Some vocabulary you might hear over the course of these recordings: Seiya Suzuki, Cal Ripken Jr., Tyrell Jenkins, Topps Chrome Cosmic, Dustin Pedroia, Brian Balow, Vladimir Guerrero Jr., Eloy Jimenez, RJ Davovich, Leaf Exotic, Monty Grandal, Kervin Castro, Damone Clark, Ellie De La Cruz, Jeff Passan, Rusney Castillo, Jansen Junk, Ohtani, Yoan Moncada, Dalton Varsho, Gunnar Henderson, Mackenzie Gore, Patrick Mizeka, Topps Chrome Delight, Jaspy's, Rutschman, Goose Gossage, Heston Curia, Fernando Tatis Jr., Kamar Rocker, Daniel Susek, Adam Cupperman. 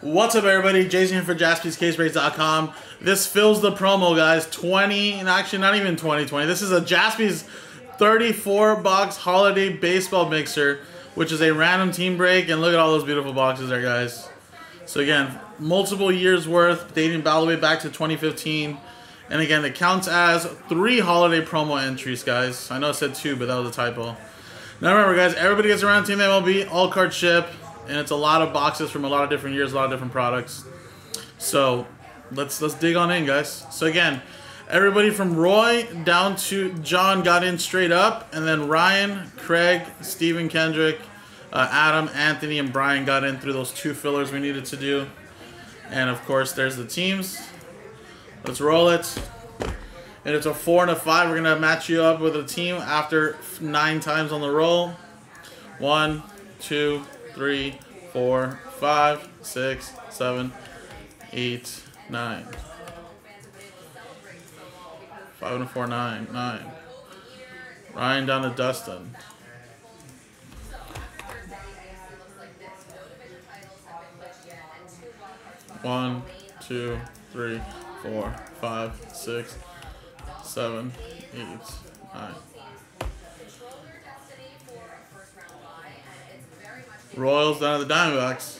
What's up, everybody? Jason here for JaspysCaseBreaks.com. This fills the promo, guys. 20, and actually not even 2020. This is a Jaspys 34-box holiday baseball mixer, which is a random team break. And look at all those beautiful boxes there, guys. So again, multiple years worth, dating all the way back to 2015. And again, it counts as 3 holiday promo entries, guys. I know I said 2, but that was a typo. Now remember, guys, everybody gets around Team MLB, all card ship. And it's a lot of boxes from a lot of different years, a lot of different products. So let's dig on in, guys. So again, everybody from Roy down to John got in straight up. And then Ryan, Craig, Stephen, Kendrick, Adam, Anthony, and Brian got in through those 2 fillers we needed to do. And of course, there's the teams. Let's roll it. And it's a 4 and a 5. We're going to match you up with a team after 9 times on the roll. 1, 2, 3, 4, 5, 6, 7, 8, 9. 5 and a 4, 9, 9. Ryan down to Dustin. One, two, three, four, 5, 6, 7, 8, 9. Royals down to the Diamondbacks.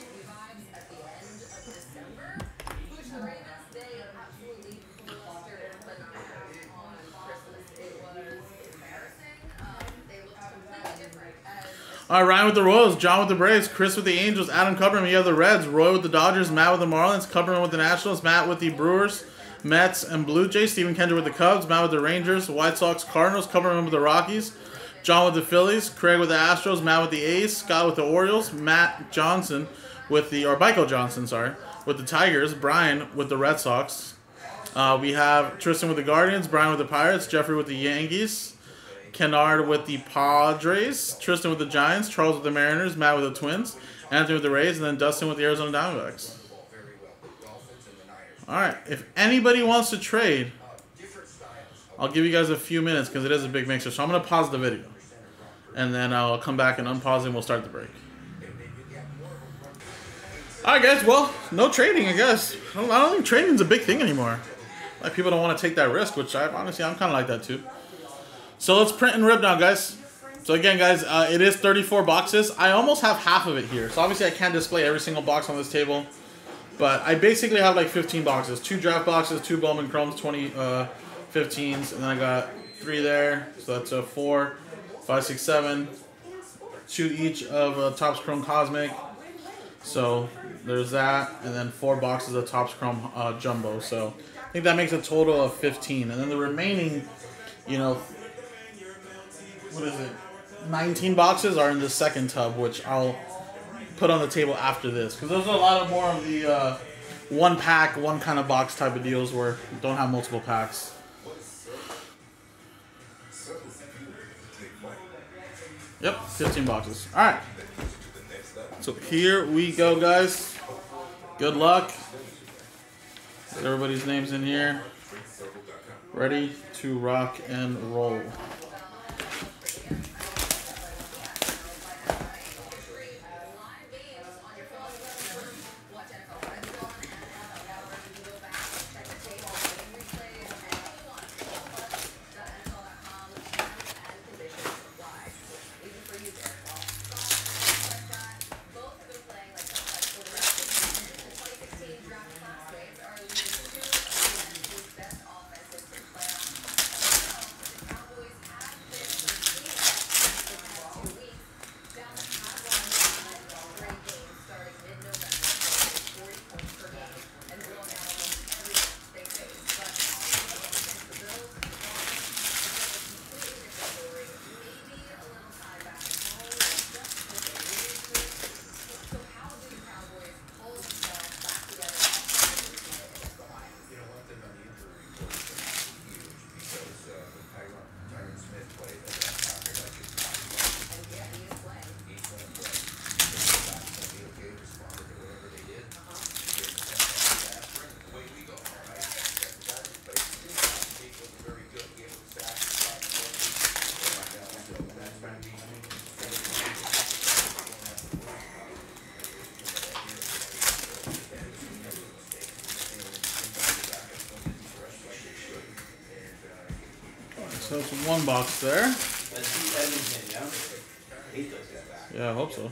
All right, Ryan with the Royals, John with the Braves, Chris with the Angels, Adam Cupperman, you have the Reds, Roy with the Dodgers, Matt with the Marlins, Cupperman with the Nationals, Matt with the Brewers, Mets and Blue Jays, Stephen Kendrick with the Cubs, Matt with the Rangers, White Sox, Cardinals, Cupperman with the Rockies, John with the Phillies, Craig with the Astros, Matt with the A's, Scott with the Orioles, Matt Johnson with the, or Michael Johnson, sorry, with the Tigers, Brian with the Red Sox. We have Tristan with the Guardians, Brian with the Pirates, Jeffrey with the Yankees, Kennard with the Padres, Tristan with the Giants, Charles with the Mariners, Matt with the Twins, Anthony with the Rays, and then Dustin with the Arizona Diamondbacks. All right, if anybody wants to trade, I'll give you guys a few minutes because it is a big mixer. So I'm going to pause the video. And then I'll come back and unpause it and we'll start the break. Alright, guys, well, no trading, I guess. I don't think trading's a big thing anymore. Like, people don't want to take that risk, which I honestly, I'm kind of like that too. So let's print and rip now, guys. So again, guys, it is 34 boxes. I almost have half of it here. So obviously I can't display every single box on this table. But I basically have like 15 boxes. 2 draft boxes, 2 Bowman Chromes, 20 15s, and then I got 3 there. So that's a 4, 5, 6, 7, 2 each of Topps Chrome Cosmic. So there's that, and then 4 boxes of Topps Chrome Jumbo. So I think that makes a total of 15. And then the remaining, you know, what is it, 19 boxes are in the second tub, which I'll put on the table after this. Because there's a lot of more of the one pack, one kind of box type of deals where you don't have multiple packs. Yep, 15 boxes. All right. So here we go, guys. Good luck. Everybody's name's in here. Ready to rock and roll. So it's one box there. Yeah, I hope so.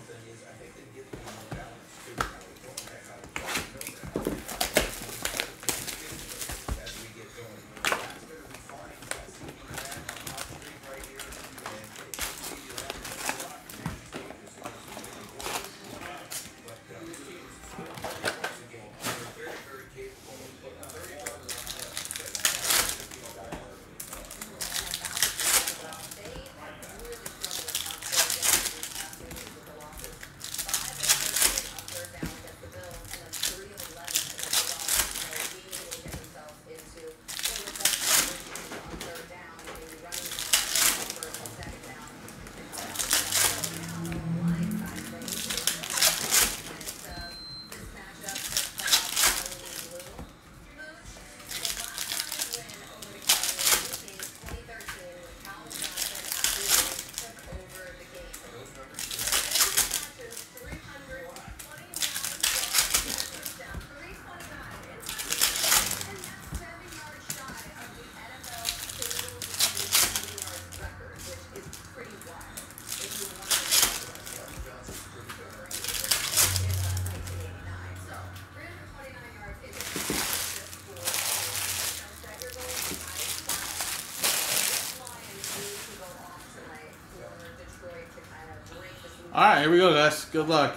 All right, here we go, guys. Good luck.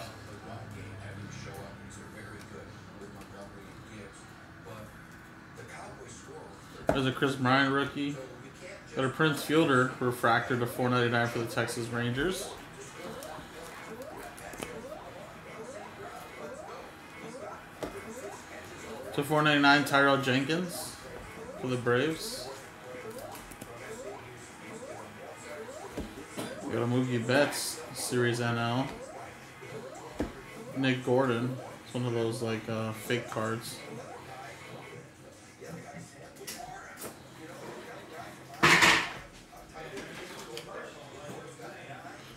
There's a Chris Bryant rookie. Got a Prince Fielder refractor to $4.99 for the Texas Rangers. To $4.99 Tyrell Jenkins for the Braves. Got a Mookie Betts Series NL. Nick Gordon. It's one of those like fake cards.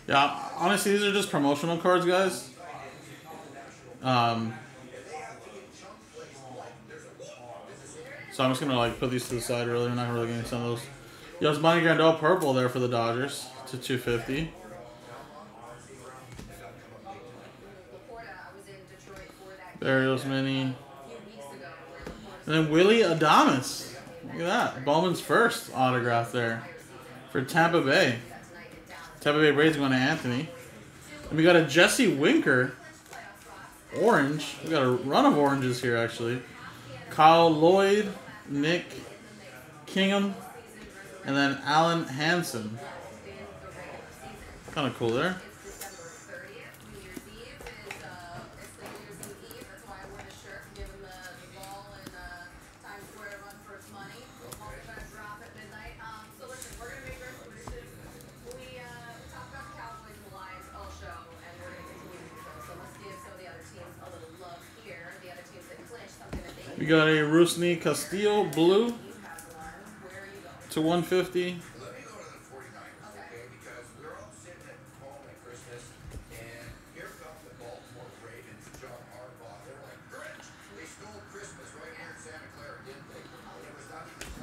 Yeah, honestly, these are just promotional cards, guys. So I'm just gonna like put these to the side. Really, we're not really getting some of those. Yo, it's Monty Grandal purple there for the Dodgers to $250. Barrios mini. And then Willie Adames. Look at that. Bowman's first autograph there for Tampa Bay. Tampa Bay Braves going to Anthony. And we got a Jesse Winker. Orange. We got a run of oranges here, actually. Kyle Lloyd. Nick Kingham. And then Alan Hansen. Kind of cool there. We got a Rusney Castillo blue to $150.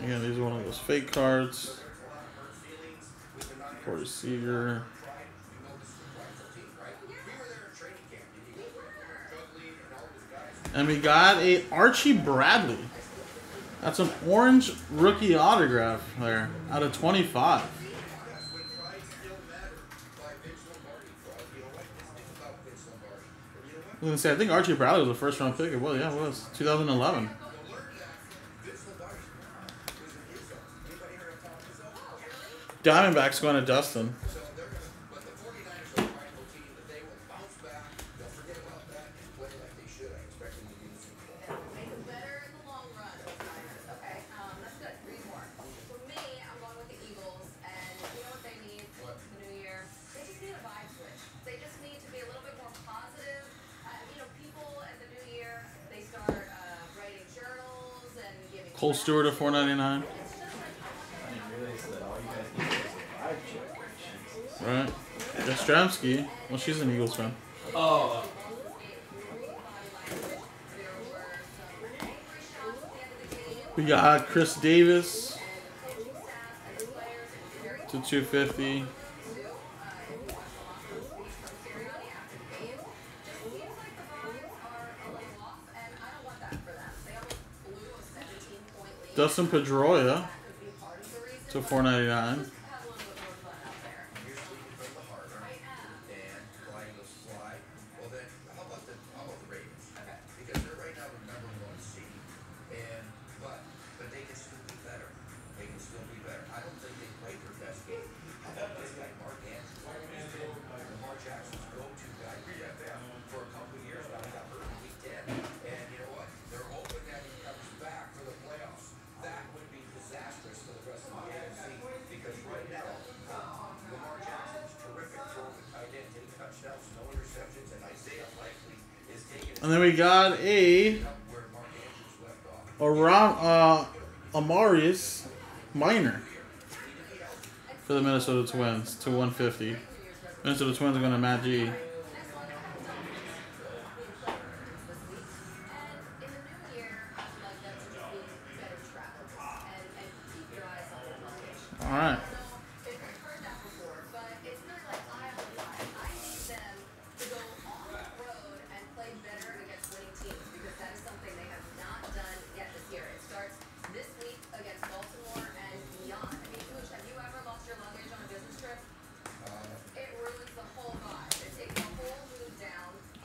Again, these are one of those fake cards. Corey Seager. And we got a Archie Bradley. That's an orange rookie autograph there out of 25. I was gonna say, I think Archie Bradley was the first round pick. Well, yeah, it was 2011. Diamondbacks going to Dustin. Cole Stewart at $4.99. Right. Yastrzemski. Well, she's an Eagles fan. Oh. We got Chris Davis. to 250. Dustin Pedroia to 499. And then we got a Marius Minor for the Minnesota Twins to 150. Minnesota Twins are going to Matt G. All right.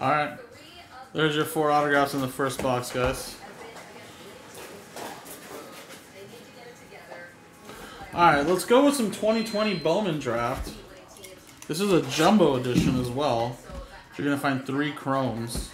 All right, there's your 4 autographs in the first box, guys. All right, let's go with some 2020 Bowman draft. This is a jumbo edition as well. You're gonna find 3 chromes.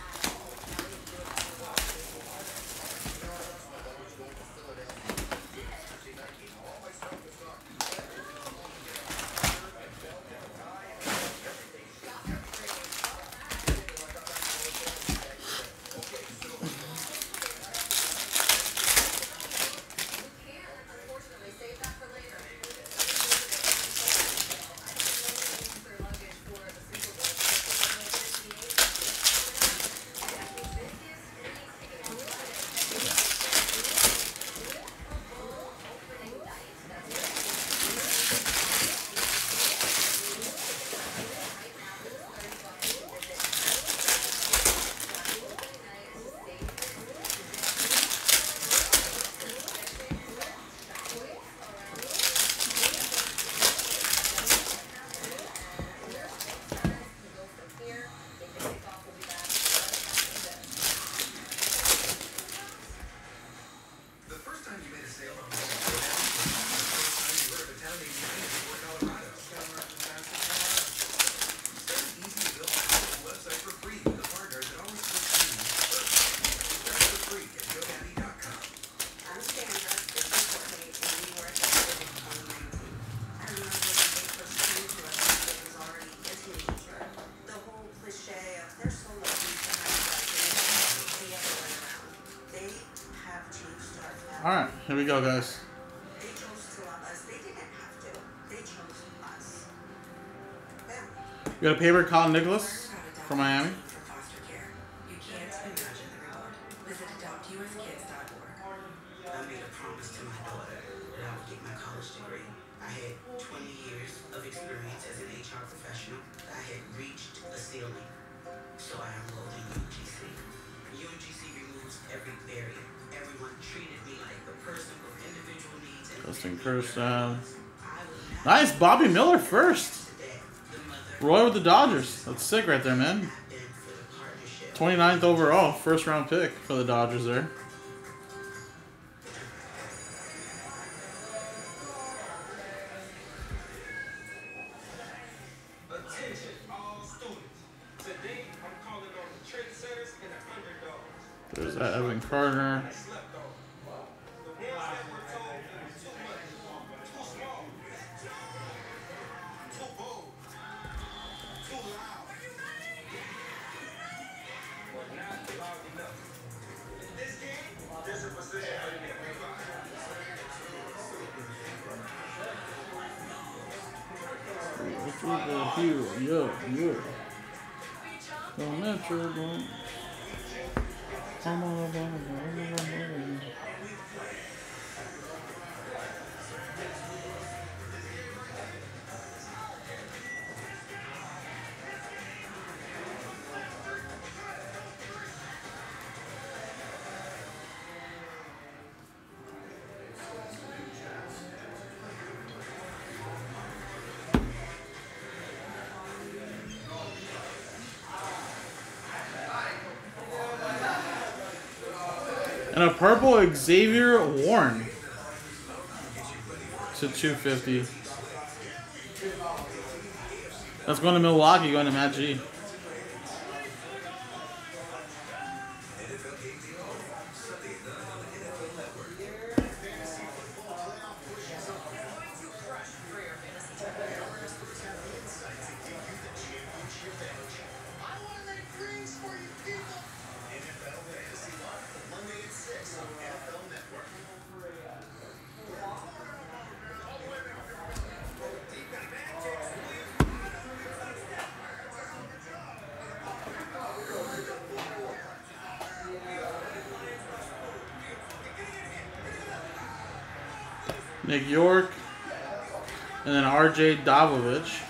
All right, here we go, guys. They chose to love us. They didn't have to. They chose us. We got a paper, Colin Nicholas from Miami. For foster care. You can't imagine the reward. Visit adoptuskids.org. I made a promise to my daughter that I would get my college degree. I had 20 years of experience as an HR professional. I had reached a ceiling, so I enrolled in UGC. UGC removes every barrier. Everyone treated me like a person with individual needs and Justin Kirsten. Nice, Bobby Miller first. Roy with the Dodgers. That's sick right there, man. 29th overall, first round pick for the Dodgers there. There's that Evan Carter. And a purple Xavier Warren to 250. That's going to Milwaukee, going to Matt G. Nick York, and then RJ Davovich.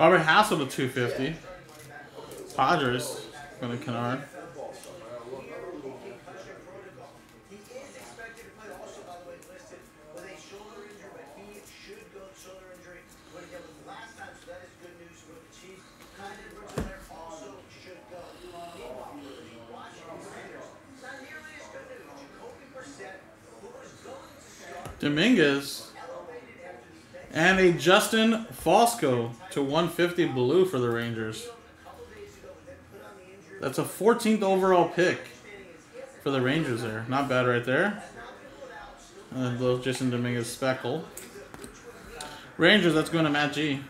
Robert Hassel to 250. Padres going to Kennard. Dominguez and a Justin Fosco to 150 blue for the Rangers. That's a 14th overall pick for the Rangers there. Not bad right there. And little Justin Dominguez speckle. Rangers, that's going to Matt G.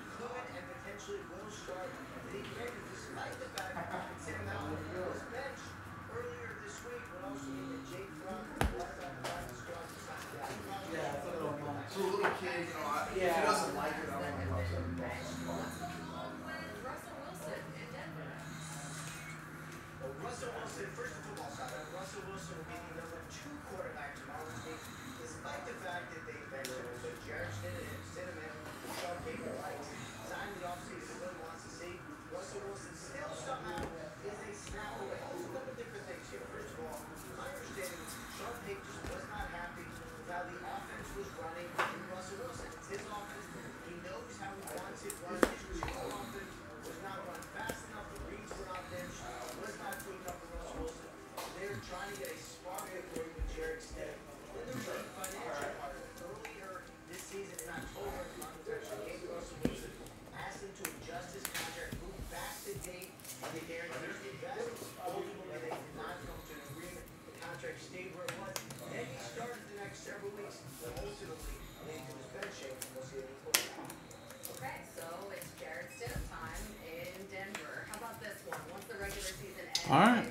Alright,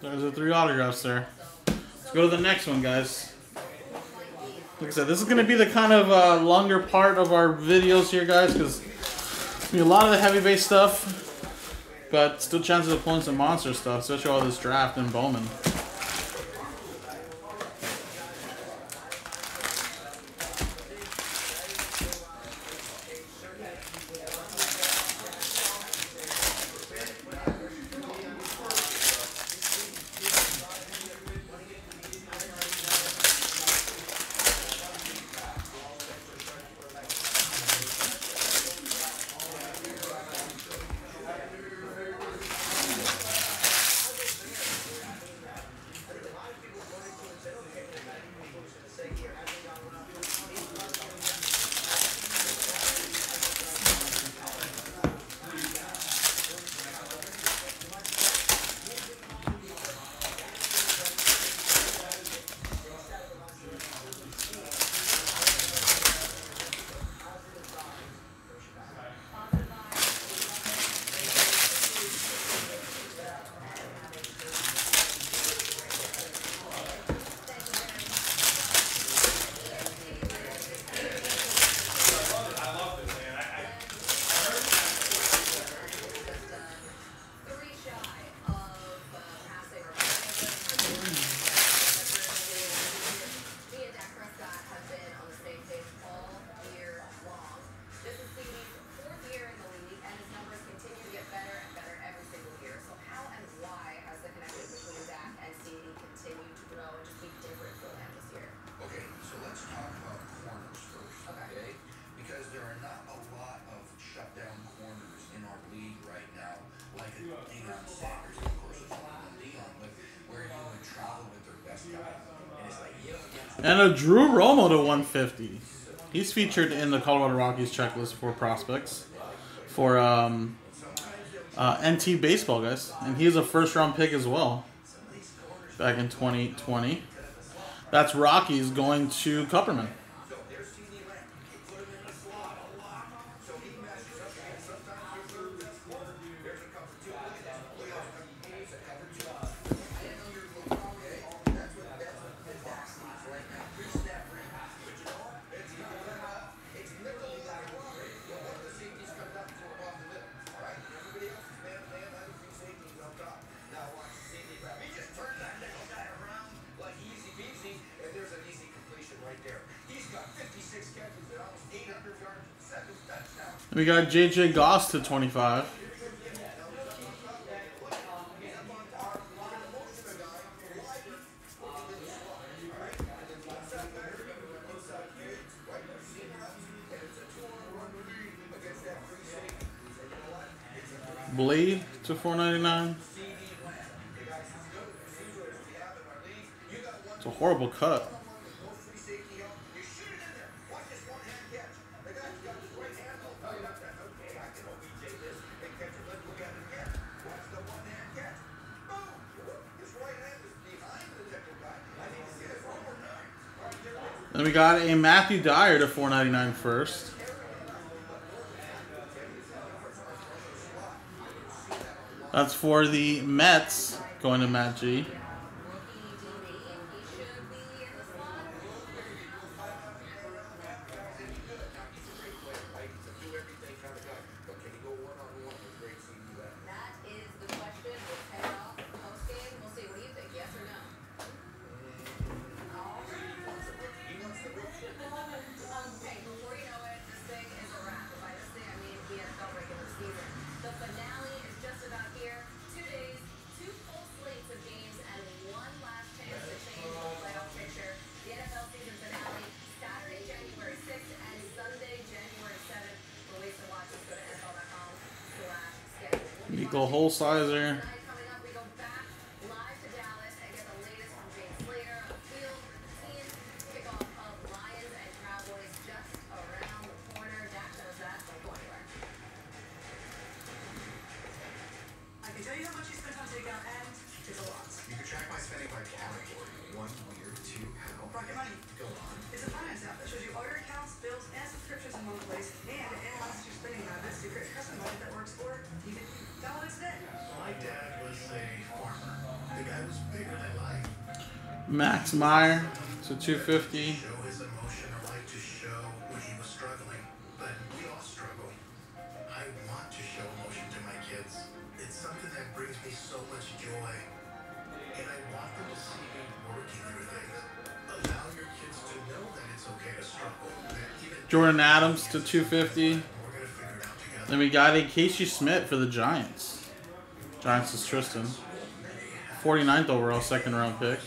there's the three autographs there. Let's go to the next one, guys. Like I said, this is going to be the kind of longer part of our videos here, guys, because it's going to be a lot of the heavy base stuff, but still chances of pulling some monster stuff, especially all this draft and Bowman. And a Drew Romo to 150. He's featured in the Colorado Rockies checklist for prospects for NT baseball, guys. And he is a first-round pick as well back in 2020. That's Rockies going to Kupperman. We got JJ Goss to 25. Blade to 499. It's a horrible cut. Then we got a Matthew Dyer to 499 first. That's for the Mets, going to Matt G. Go whole sizer. Max Meyer to 250. Jordan Adams to 250. Then we got a Casey Smith for the Giants. Giants is Tristan. 49th overall, second round pick.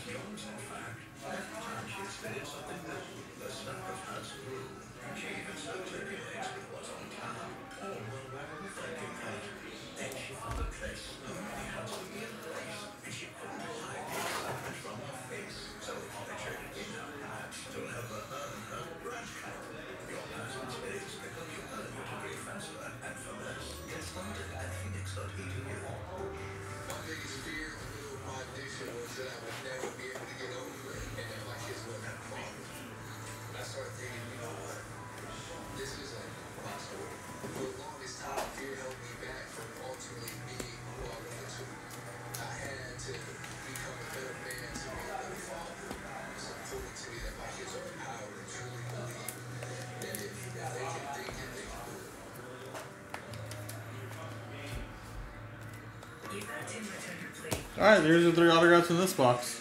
Alright, there's the three autographs in this box.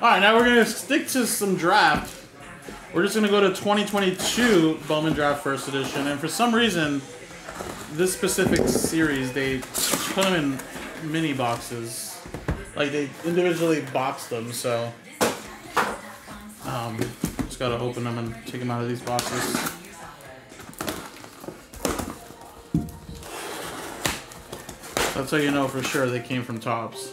Alright, now we're going to stick to some draft. We're just going to go to 2022 Bowman Draft First Edition. And for some reason, this specific series, they put them in mini boxes. Like, they individually boxed them, so... just got to open them and take them out of these boxes. That's how you know for sure they came from Topps.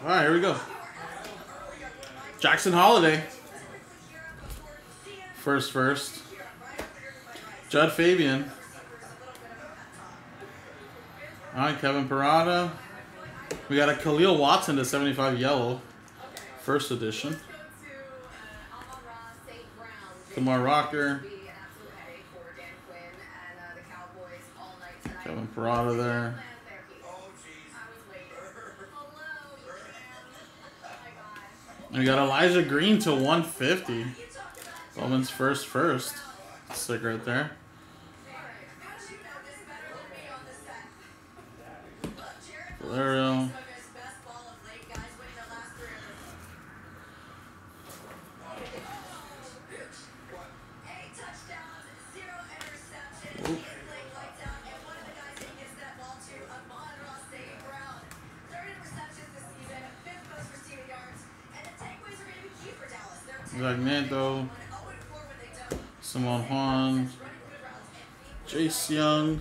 All right, here we go. Jackson Holiday. First. Judd Fabian. All right, Kevin Parada. We got a Khalil Watson /75 yellow. First edition. Kamar Rocker. Kevin Parada there. We got Elijah Green /150. Bowman's first. Stick right there. Valerio. Magneto, Simone Juan, Jace Young,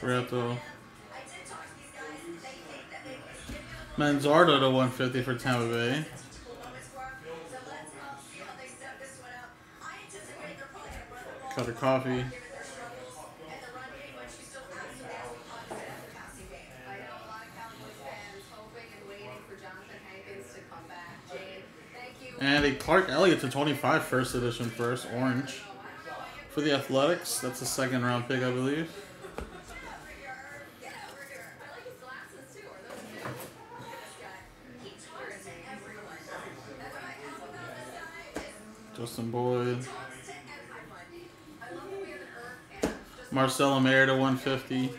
Breto, Manzardo /150 for Tampa Bay. Cutter Coffee. And a Clark Elliott /25 first edition orange. For the Athletics, that's a second round pick, I believe. Justin Boyd. Marcelo Mayer /150.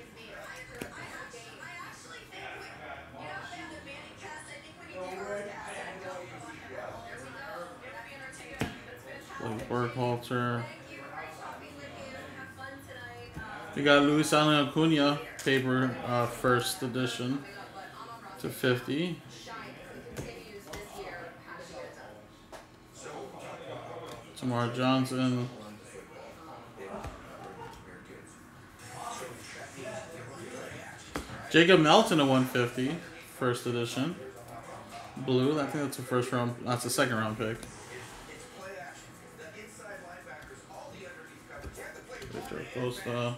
Burkhalter. We got Luis Allen Acuna paper first edition /50. Tamar Johnson. Jacob Melton /150, first edition. Blue, I think that's a first round, that's a second round pick. Victor Costa.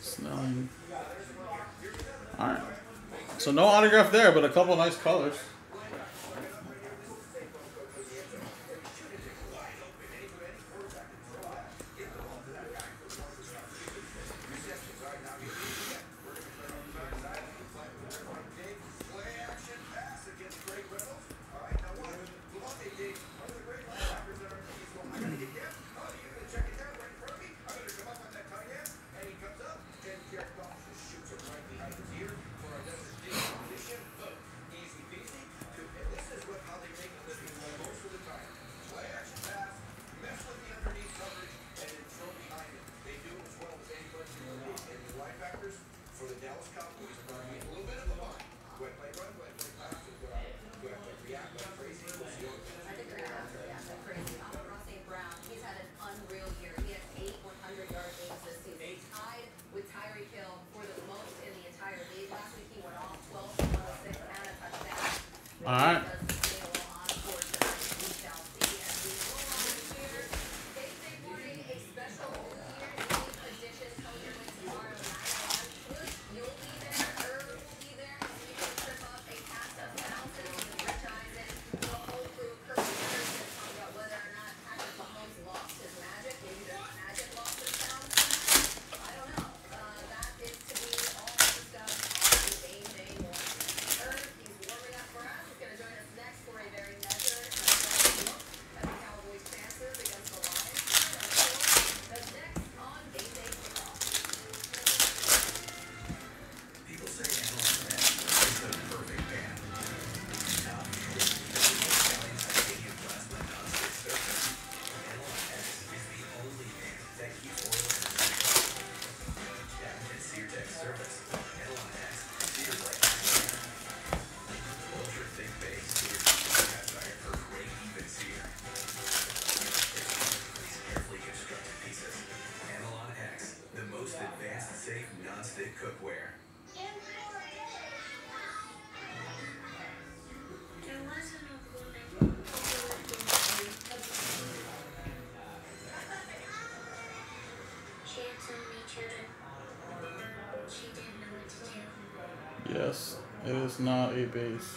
Snelling. Alright. So no autograph there, but a couple nice colors. Yes, it is not a base.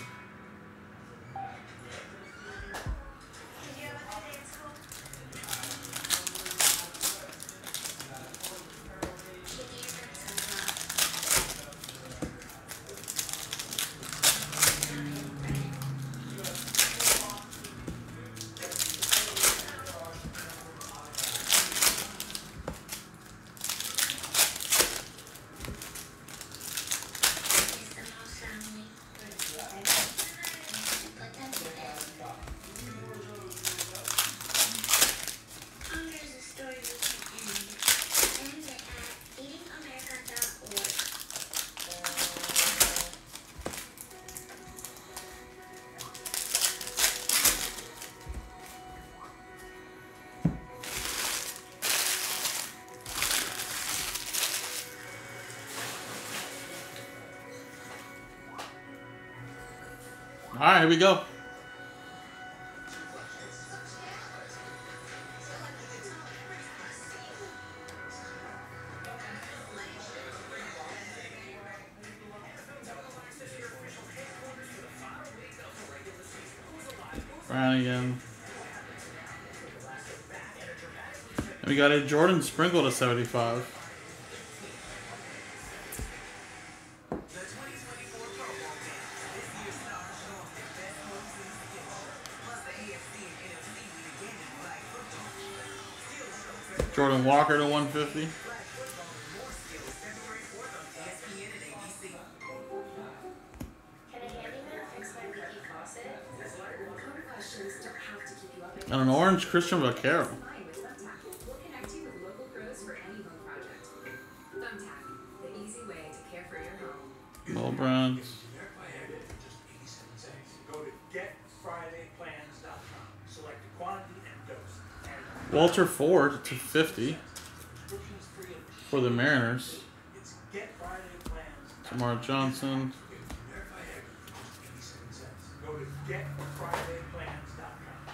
All right, here we go. Brown again. And we got a Jordan Sprinkle /75. Jordan Walker /150. And an orange Christian Vaccaro. Little bronze. Walter Ford /50 for the Mariners. Tamar Johnson. Go to getfridayplans.com.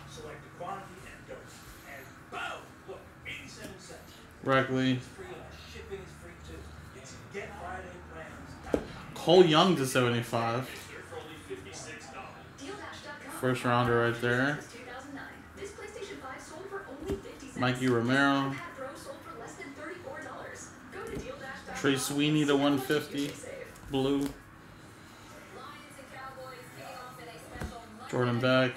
Select the quantity and dose. And boom! Look, 87¢. Rackley. Shipping is free too. It's getfridayplans.com. Cole Young /75. First rounder right there. Mikey Romero. Trey Sweeney /150. Blue. Jordan Beck.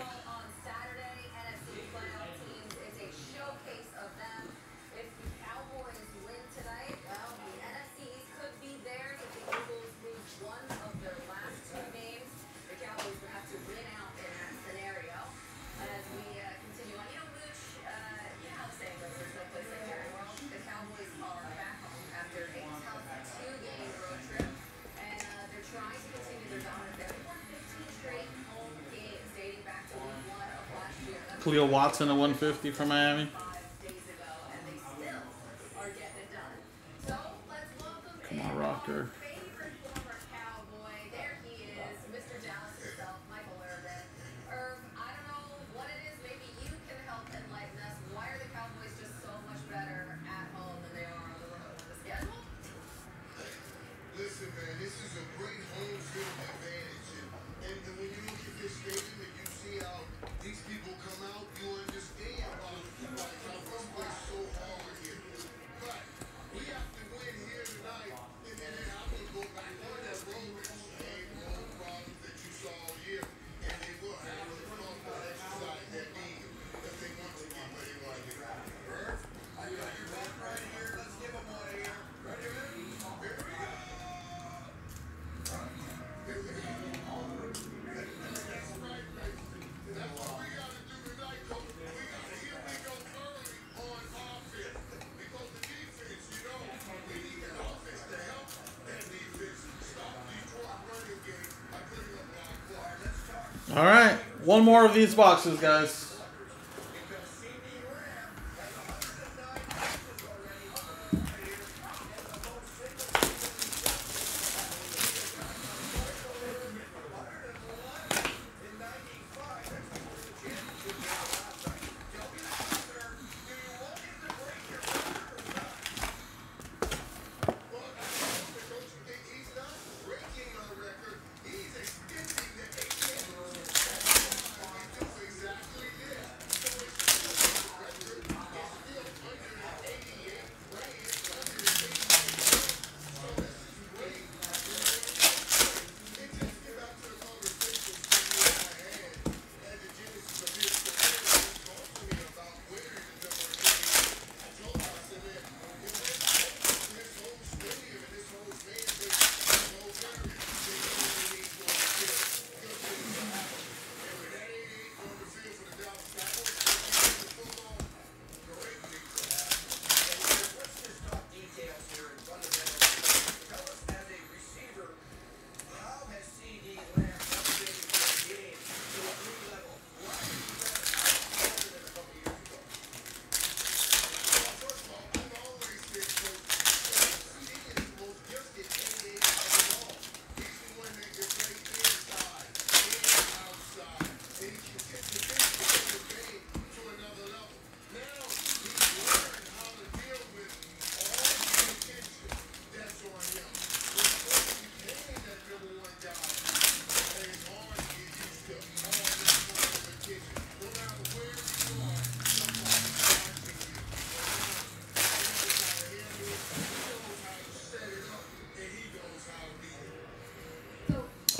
Cleo Watson /150 for Miami. Come on, Rocker. All right, one more of these boxes, guys.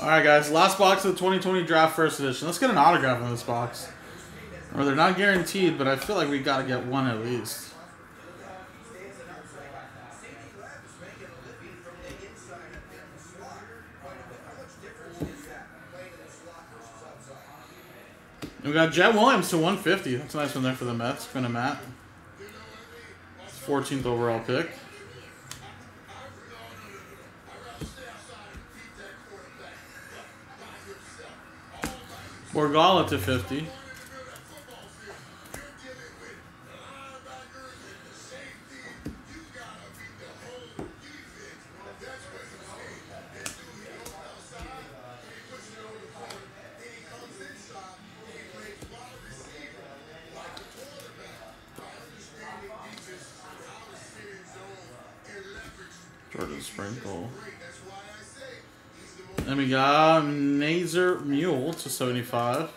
Alright guys, last box of the 2020 Draft First Edition. Let's get an autograph on this box. Or they're not guaranteed, but I feel like we gotta get one at least. We got Jet Williams to 150. That's a nice one there for the Mets. Been a Matt. 14th overall pick. Borgala to 50. Jordan Sprinkle. Then we got Nazer Mule to 75.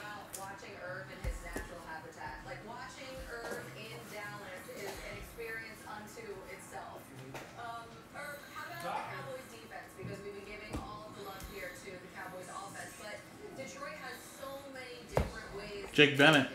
Jake Bennett.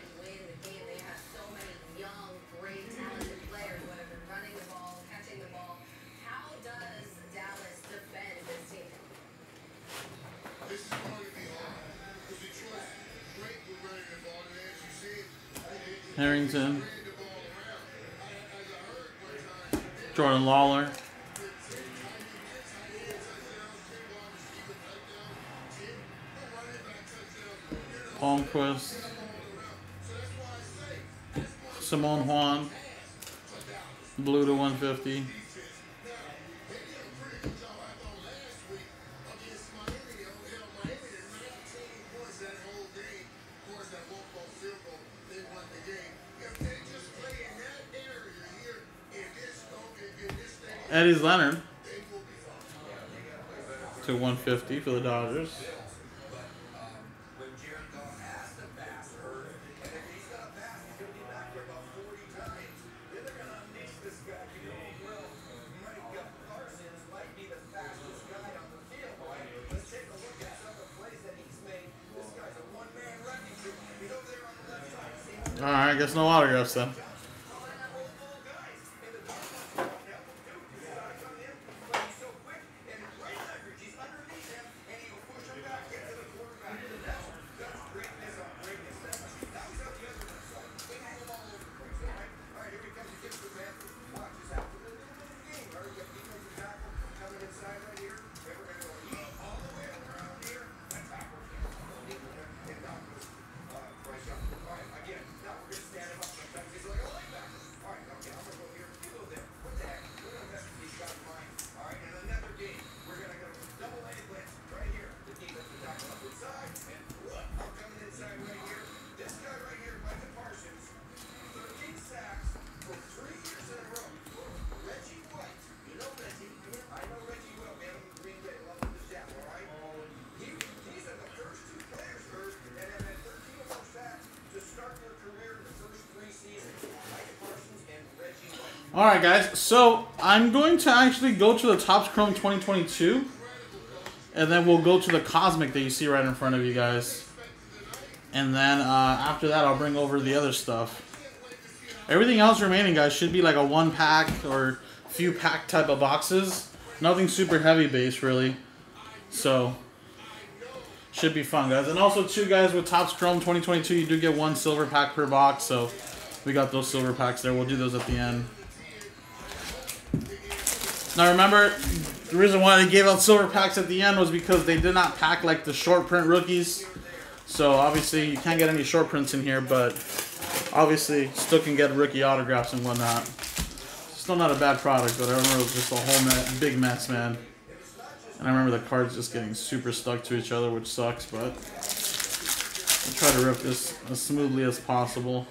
Harrington, Jordan Lawler, Palmquist, Simone Juan, blue to 150. Eddie's Leonard to 150 for the Dodgers. All right, I guess no autographs then. Alright guys, so I'm going to actually go to the Topps Chrome 2022, and then we'll go to the Cosmic that you see right in front of you guys. And then after that I'll bring over the other stuff. Everything else remaining guys should be like a one pack or few pack type of boxes. Nothing super heavy based really. So, should be fun guys. And also too guys, with Topps Chrome 2022 you do get one silver pack per box, so we got those silver packs there. We'll do those at the end. Now remember, the reason why they gave out silver packs at the end was because they did not pack like the short print rookies. So obviously you can't get any short prints in here, but obviously still can get rookie autographs and whatnot. Still not a bad product, but I remember it was just a whole big mess, man. And I remember the cards just getting super stuck to each other, which sucks, but I'll try to rip this as smoothly as possible.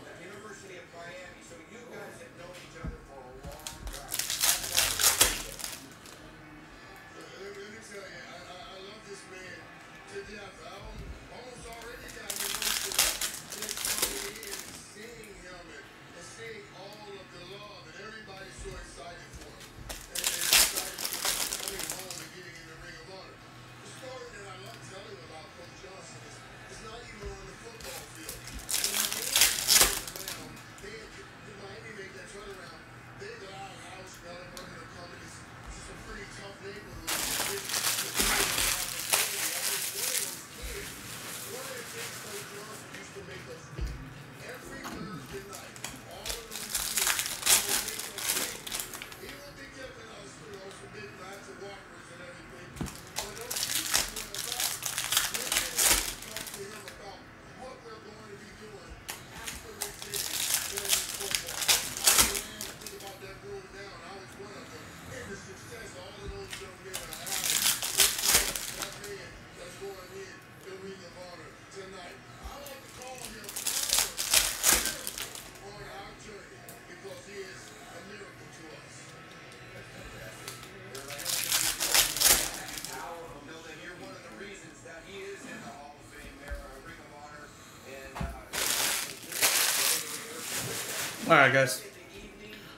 Alright guys,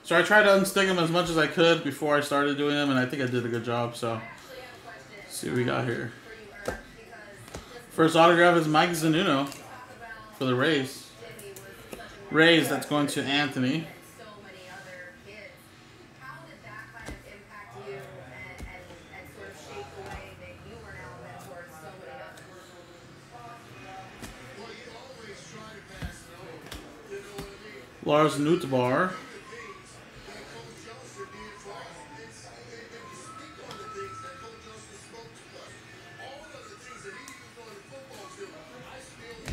so I tried to unstick them as much as I could before I started doing them, and I think I did a good job, so let's see what we got here. First autograph is Mike Zunino for the Rays. Rays, that's going to Anthony. Lars Nootbaar.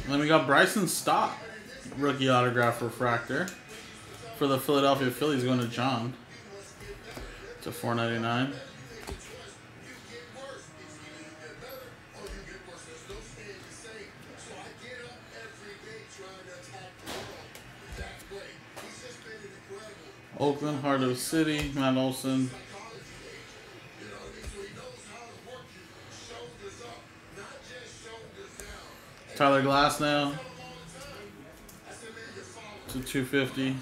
Then we got Bryson Stott, rookie autograph refractor for the Philadelphia Phillies, going to John. It's a $4.99. Oakland, Heart of City, Matt Olson. Tyler Glasnow to 250.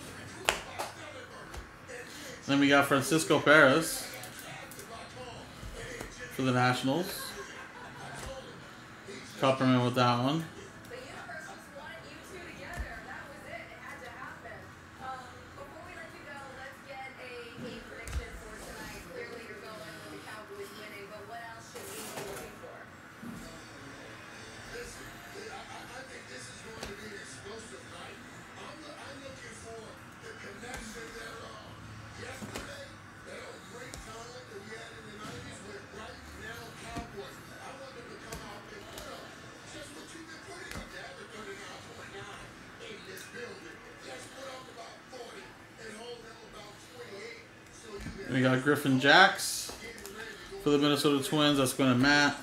Then we got Francisco Perez for the Nationals. Kupperman with that one. We got Griffin Jacks for the Minnesota Twins. That's going to Matt.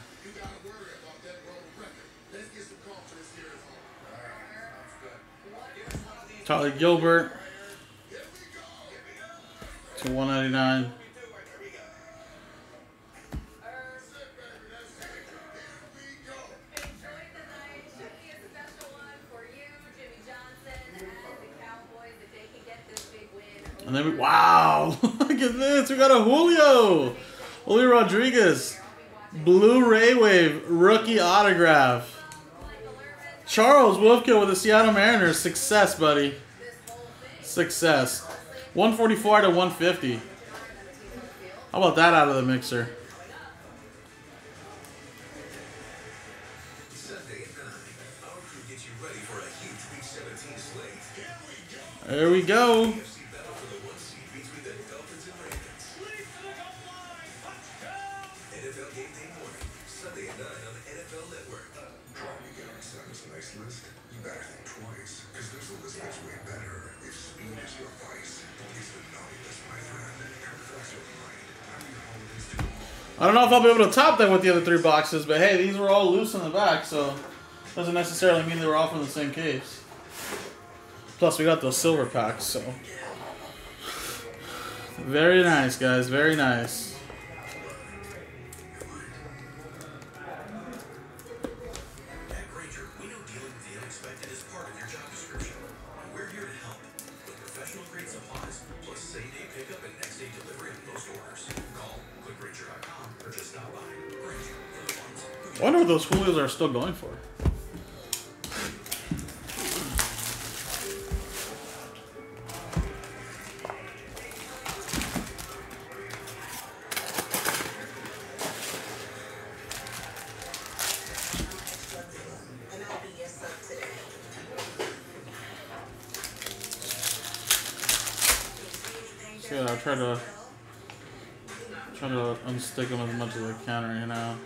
Tyler Gilbert to $1.99. And then we, wow, look at this. We got a Julio Rodriguez, Blue Ray Wave, rookie autograph. Charles Wolfkill with the Seattle Mariners. Success, buddy. Success. 144 to 150. How about that out of the mixer? There we go. I don't know if I'll be able to top them with the other three boxes, but hey, these were all loose in the back, so doesn't necessarily mean they were all from the same case. Plus, we got those silver packs, so very nice, guys. Very nice. I wonder what those Julios are still going for. So yeah, I'll try to unstick them as much as I can right now.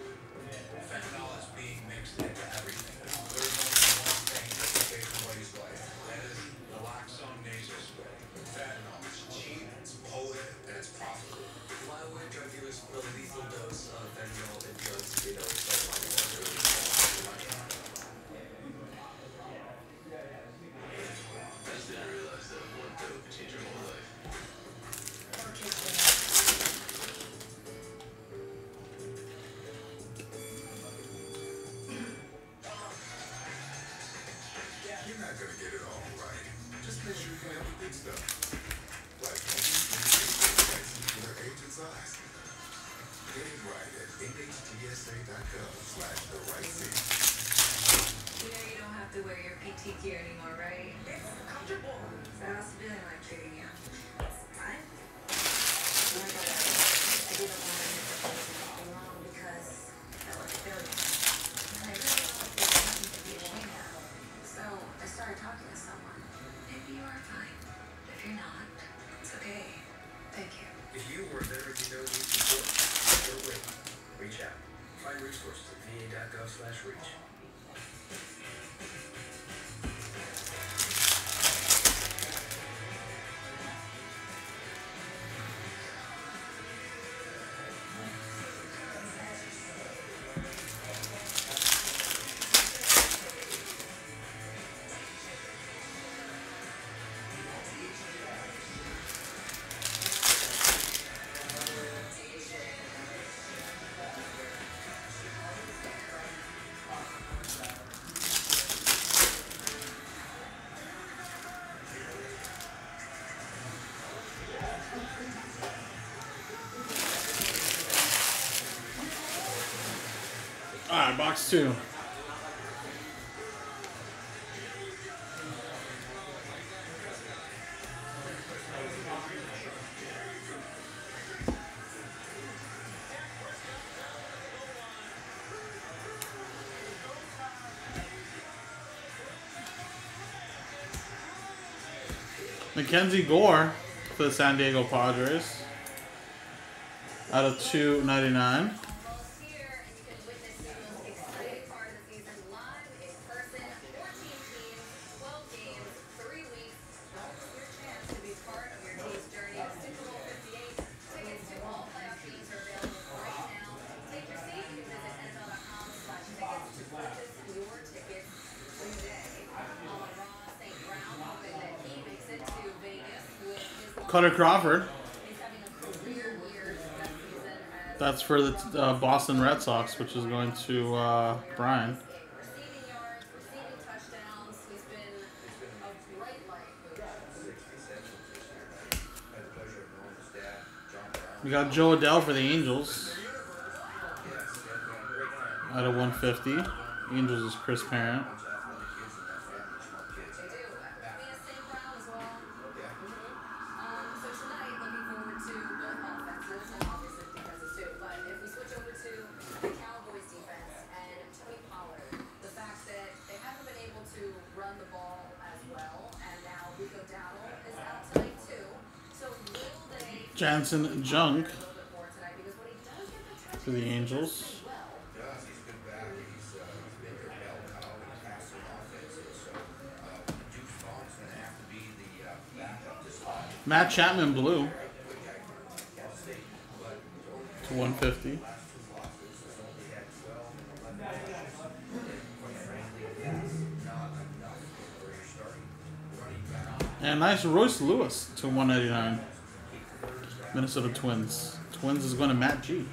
You know you don't have to wear your PT gear anymore, right? This is comfortable. So I was feeling like getting out. I didn't want to miss the place all along because I was feeling. And I realized that there was nothing to be ashamed of. So I started talking to someone. Maybe you are fine. If you're not, it's okay. Thank you. If you or a veteran you know needs support, you're with me. Reach out. Find resources at va.gov/reach. Alright, box two. Mackenzie Gore for the San Diego Padres out of 299. Cutter Crawford. That's for the Boston Red Sox, which is going to Brian. We got Joe Adell for the Angels out of 150. Angels is Chris Parent. Jansen Junk for the Angels. Matt Chapman Blue to 150. And nice Royce Lewis to 199. Minnesota Twins. Twins is going to Matt G.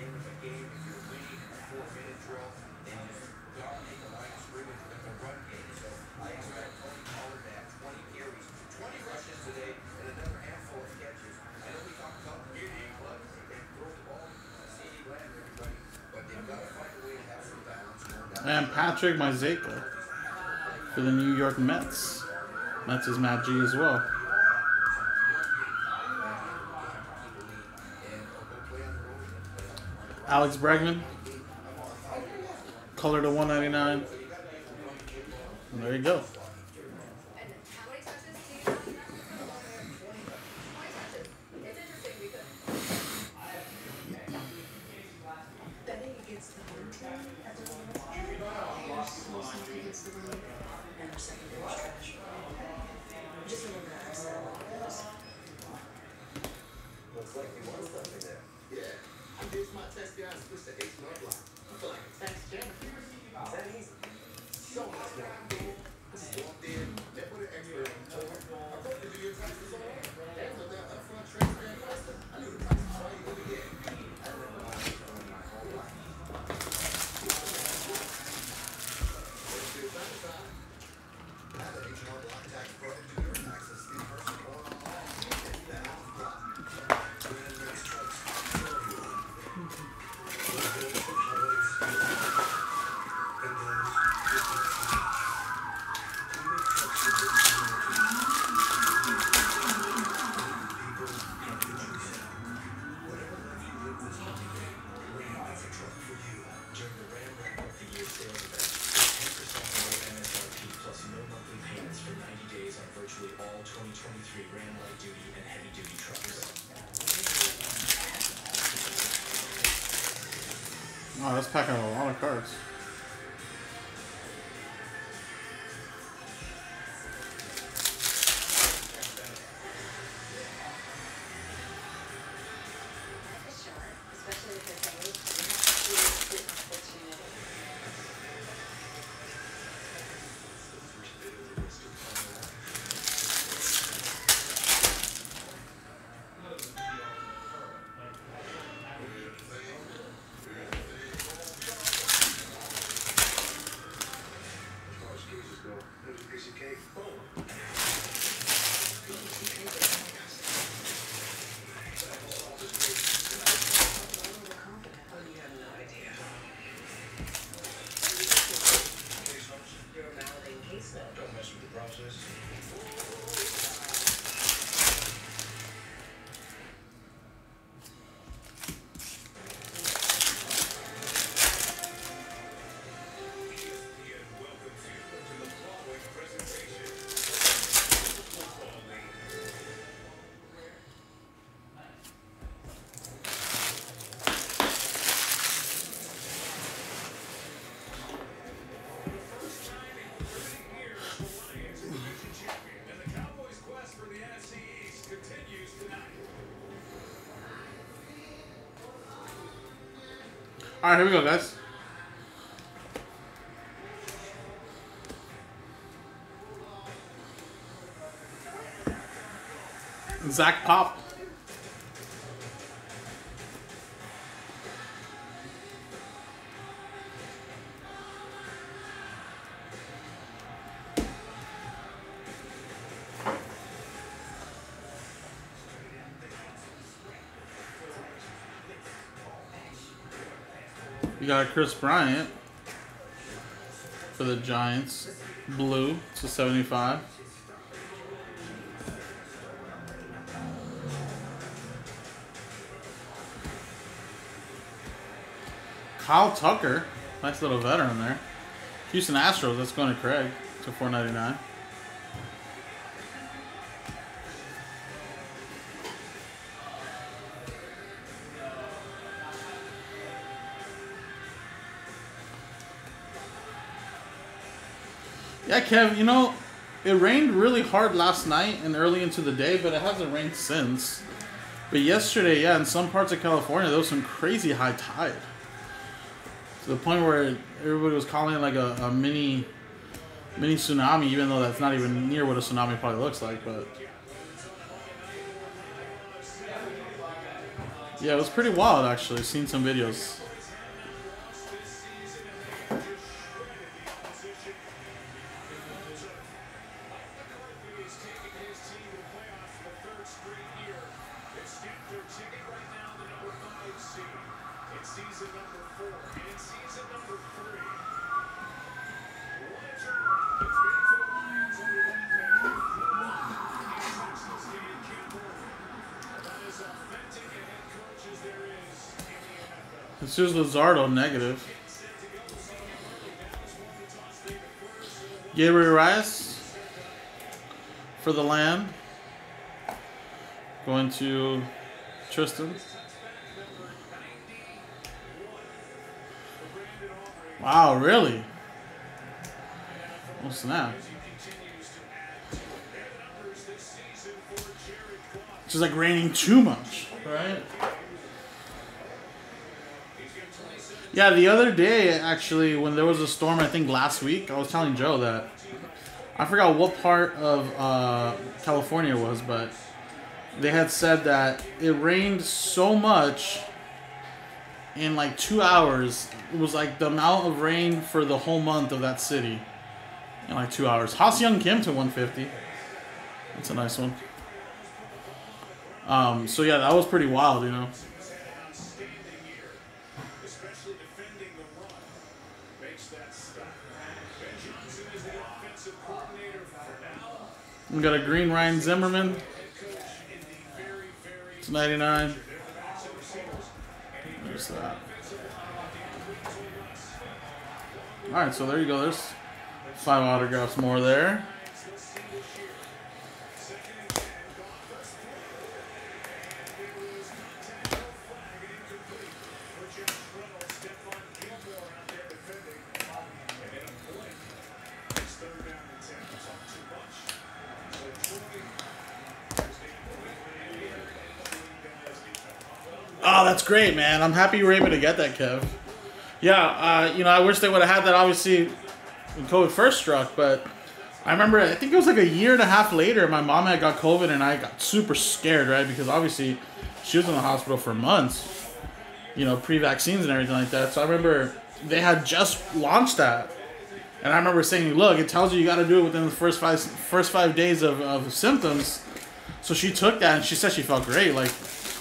And Patrick Mizeka for the New York Mets. Mets is Matt G as well. Alex Bregman, color to 199. And there you go. Wow, that's packing a lot of cards. Alright, here we go, guys. Zach Pop. You got Chris Bryant for the Giants. Blue to 75. Kyle Tucker. Nice little veteran there. Houston Astros. That's going to Craig to 499. Yeah, Kev, you know, it rained really hard last night and early into the day, but it hasn't rained since. But yesterday, yeah, in some parts of California, there was some crazy high tide. To the point where everybody was calling it like a mini tsunami, even though that's not even near what a tsunami probably looks like, but... yeah, it was pretty wild, actually. Seen some videos. This is Luzardo, negative. Gabriel Rice for the Lamb. Going to Tristan. Wow, really? Oh, snap. It's just like raining too much, right? Yeah, the other day, actually, when there was a storm, I think last week, I was telling Joe that I forgot what part of California it was, but they had said that it rained so much in like 2 hours. It was like the amount of rain for the whole month of that city in like 2 hours. Ha-Seong Kim to 150. That's a nice one. So, yeah, that was pretty wild, you know. We got a green Ryan Zimmerman. It's 99. There's that. All right, so there you go. There's 5 autographs more there. Oh, that's great, man. I'm happy you were able to get that, Kev. Yeah, you know, I wish they would have had that, obviously, when COVID first struck, but I remember, I think it was like a year and a half later, my mom had got COVID, and I got super scared, right? Because obviously, she was in the hospital for months, you know, pre-vaccines and everything like that. So I remember they had just launched that. And I remember saying, look, it tells you got to do it within the first five days of symptoms. So she took that, and she said she felt great. Like,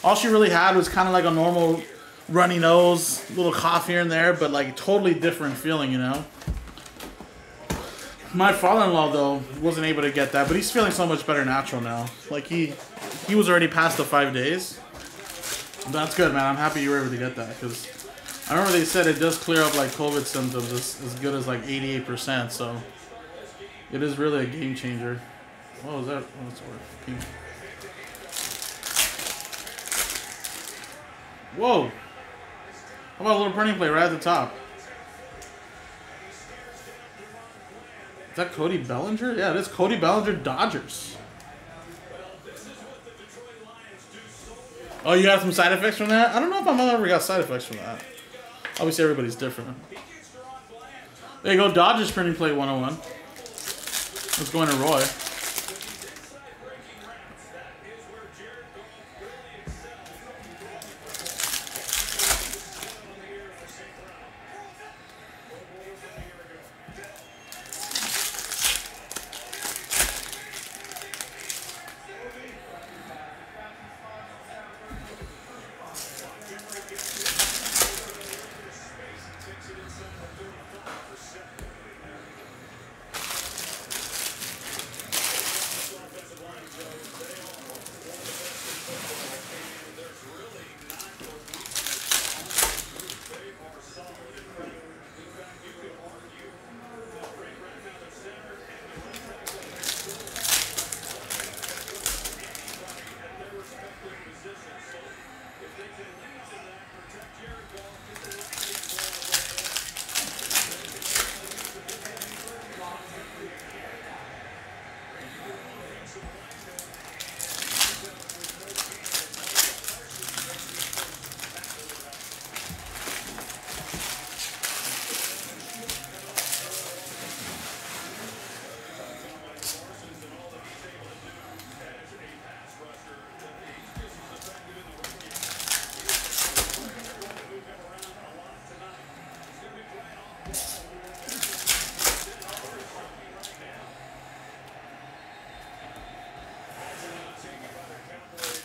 all she really had was kind of like a normal runny nose, little cough here and there, but like totally different feeling, you know? My father-in-law, though, wasn't able to get that, but he's feeling so much better natural now. Like, he was already past the 5 days. That's good, man. I'm happy you were able to get that, because I remember they said it does clear up, like, COVID symptoms as good as, like, 88%, so it is really a game changer. What was that? Oh, that's pink. Whoa! How about a little printing plate right at the top? Is that Cody Bellinger? Yeah, it is Cody Bellinger, Dodgers. Oh, you got some side effects from that? I don't know if my mother ever got side effects from that. Obviously, everybody's different. There you go, Dodgers printing plate 101. It's going to Roy.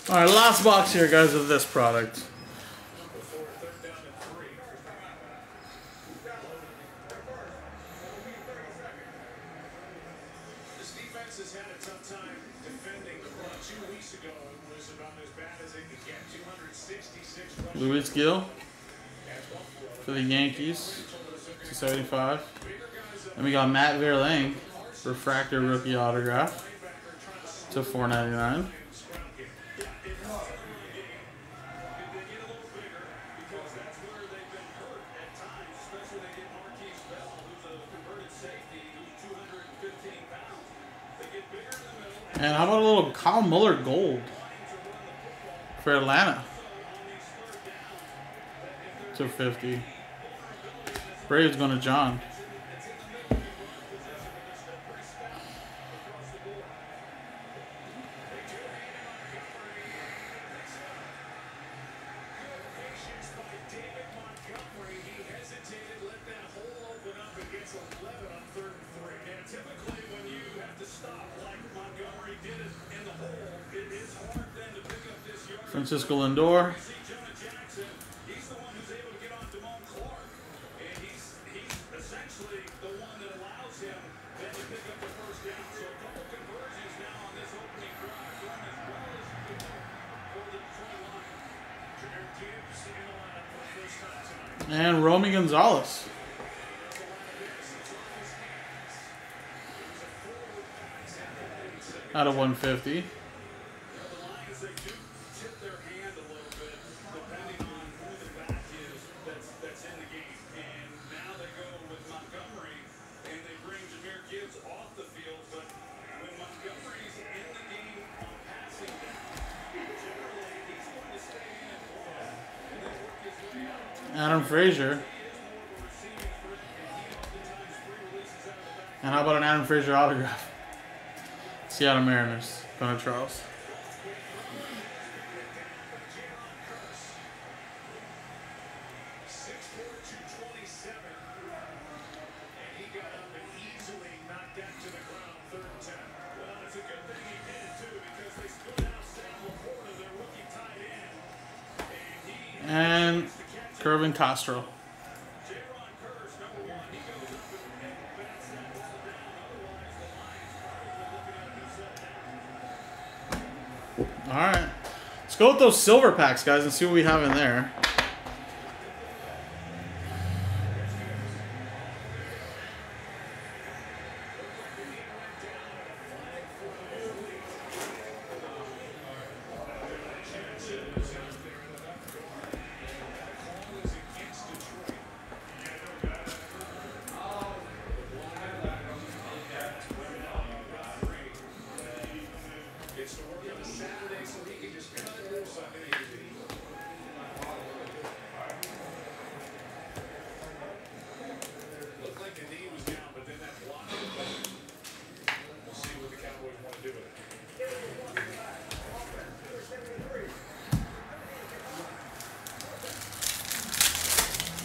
Alright, last box here, guys, of this product. This defense has had a tough time defending the run. 2 weeks ago, it was about as bad as it could get. 266 Luis Gill for the Yankees, 275. And we got Matt Vierlang, refractor rookie autograph, to 499. And how about a little Kyle Muller gold for Atlanta? 250. Braves going to John. Francisco Lindor. He's the one who's able to get on Damone Clark, and he's essentially the one that allows him to pick up the first down. So a couple conversions now on this opening drive, going as well as you can for the Detroit Lions. Junior Gibbs in the lineup for the first time tonight. And Romy Gonzalez. Out of 150. Adam Frazier. And how about an Adam Frazier autograph? Seattle Mariners, Gunnar Charles. And Kervin Castro. Alright. Let's go with those silver packs, guys, and see what we have in there.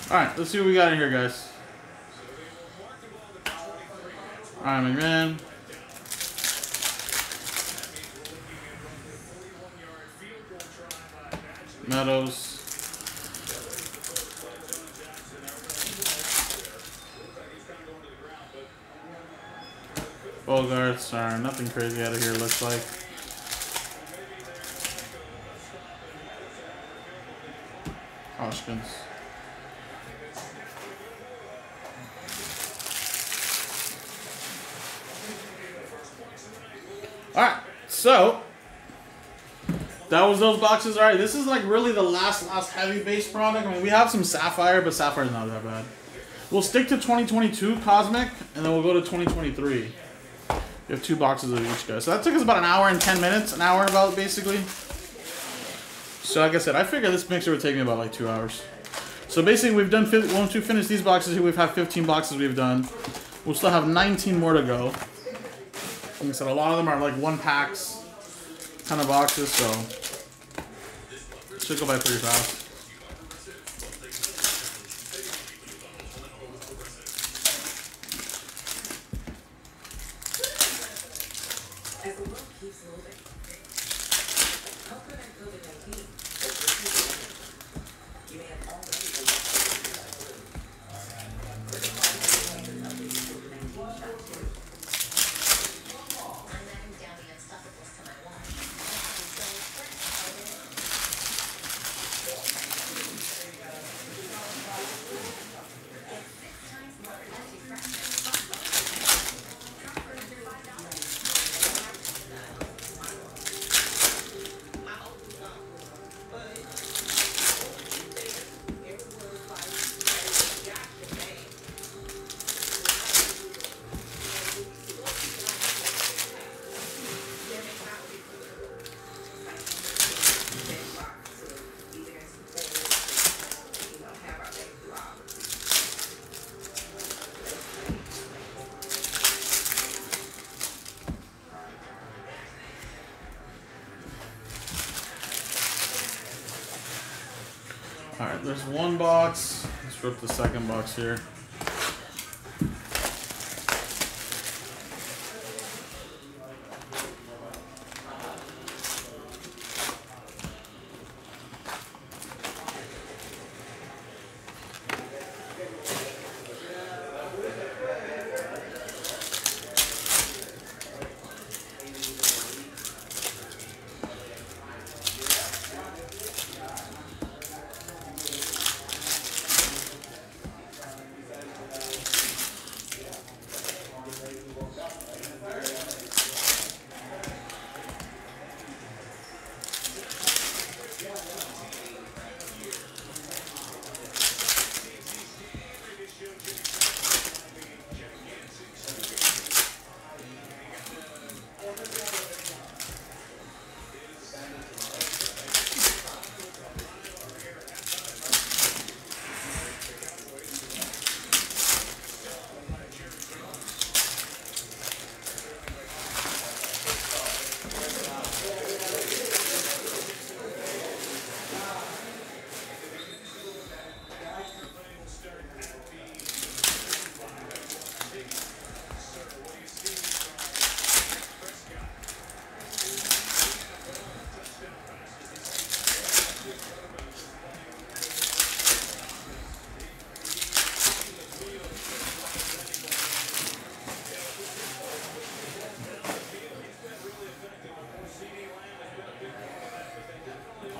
Alright, let's see what we got in here, guys. Alright, McMahon. Meadows. Bogarts. Alright, nothing crazy out of here, looks like. Hoskins. Alright, so that was those boxes. Alright, this is like really the last heavy base product. I mean, we have some Sapphire, but Sapphire's not that bad. We'll stick to 2022 Cosmic, and then we'll go to 2023. We have two boxes of each, guys. So that took us about an hour and 10 minutes, an hour about, basically. So like I said, I figured this mixer would take me about like 2 hours. So basically, we've done, once we finish these boxes here, we've had 15 boxes we've done. We'll still have 19 more to go. Like I said, a lot of them are like one packs, ton of boxes, so should go by pretty fast. Alright, there's one box. Let's rip the second box here.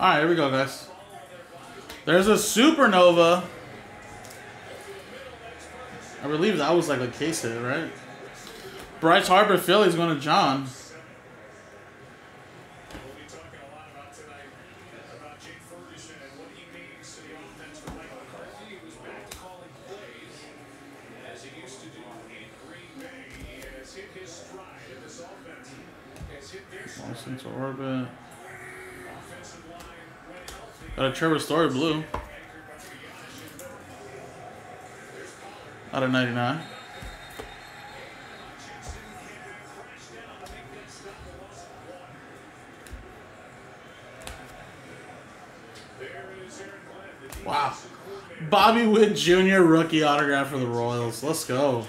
All right, here we go, guys. There's a Supernova. I believe that was like a case hit, right? Bryce Harper, Philly's going to John. Into orbit. Got a Trevor Story blue. Out of 99. Wow. Bobby Witt Jr. rookie autograph for the Royals. Let's go.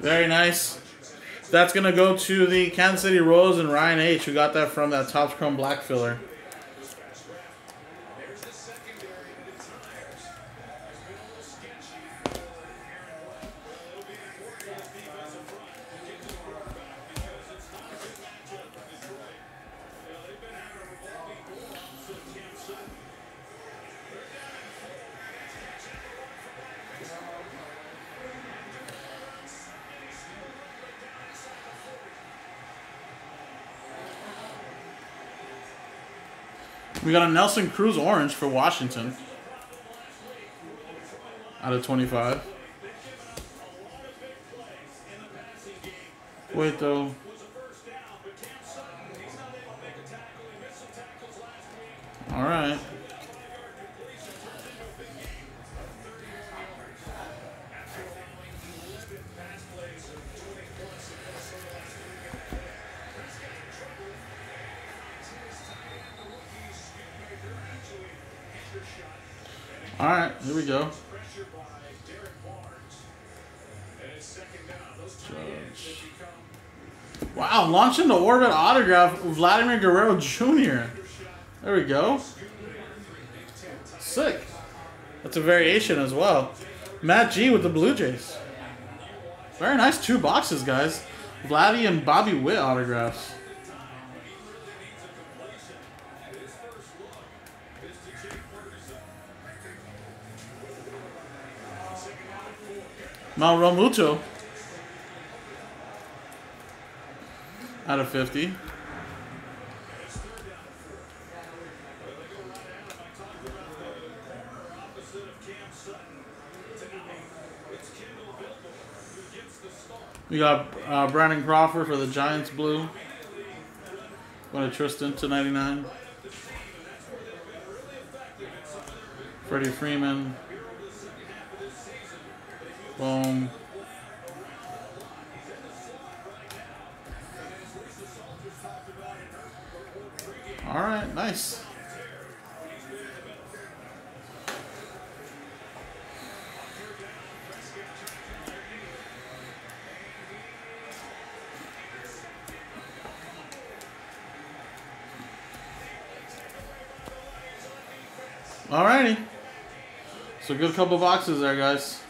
Very nice. That's going to go to the Kansas City Royals and Ryan H., who got that from that Topps Chrome Black filler. We got a Nelson Cruz orange for Washington. Out of 25. Wait, though. All right. All right, here we go. Judge. Wow, launching the orbit autograph, Vladimir Guerrero Jr. There we go. Sick. That's a variation as well. Matt G with the Blue Jays. Very nice two boxes, guys. Vladdy and Bobby Witt autographs. Mauro Muto out of 50. We got Brandon Crawford for the Giants blue. Going to Tristan to 99. Freddie Freeman. Boom. All right, nice. All righty. So good couple boxes there, guys.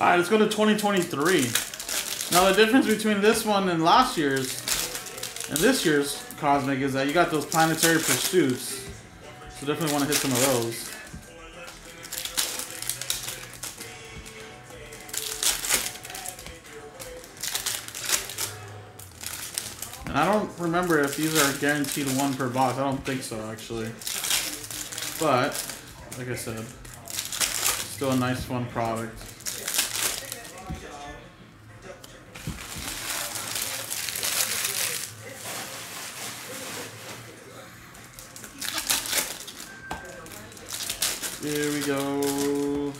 All right, let's go to 2023. Now, the difference between this one and last year's and this year's Cosmic is that you got those Planetary Pursuits. So definitely want to hit some of those. And I don't remember if these are guaranteed one per box. I don't think so, actually. But, like I said, still a nice, fun product. Here we go.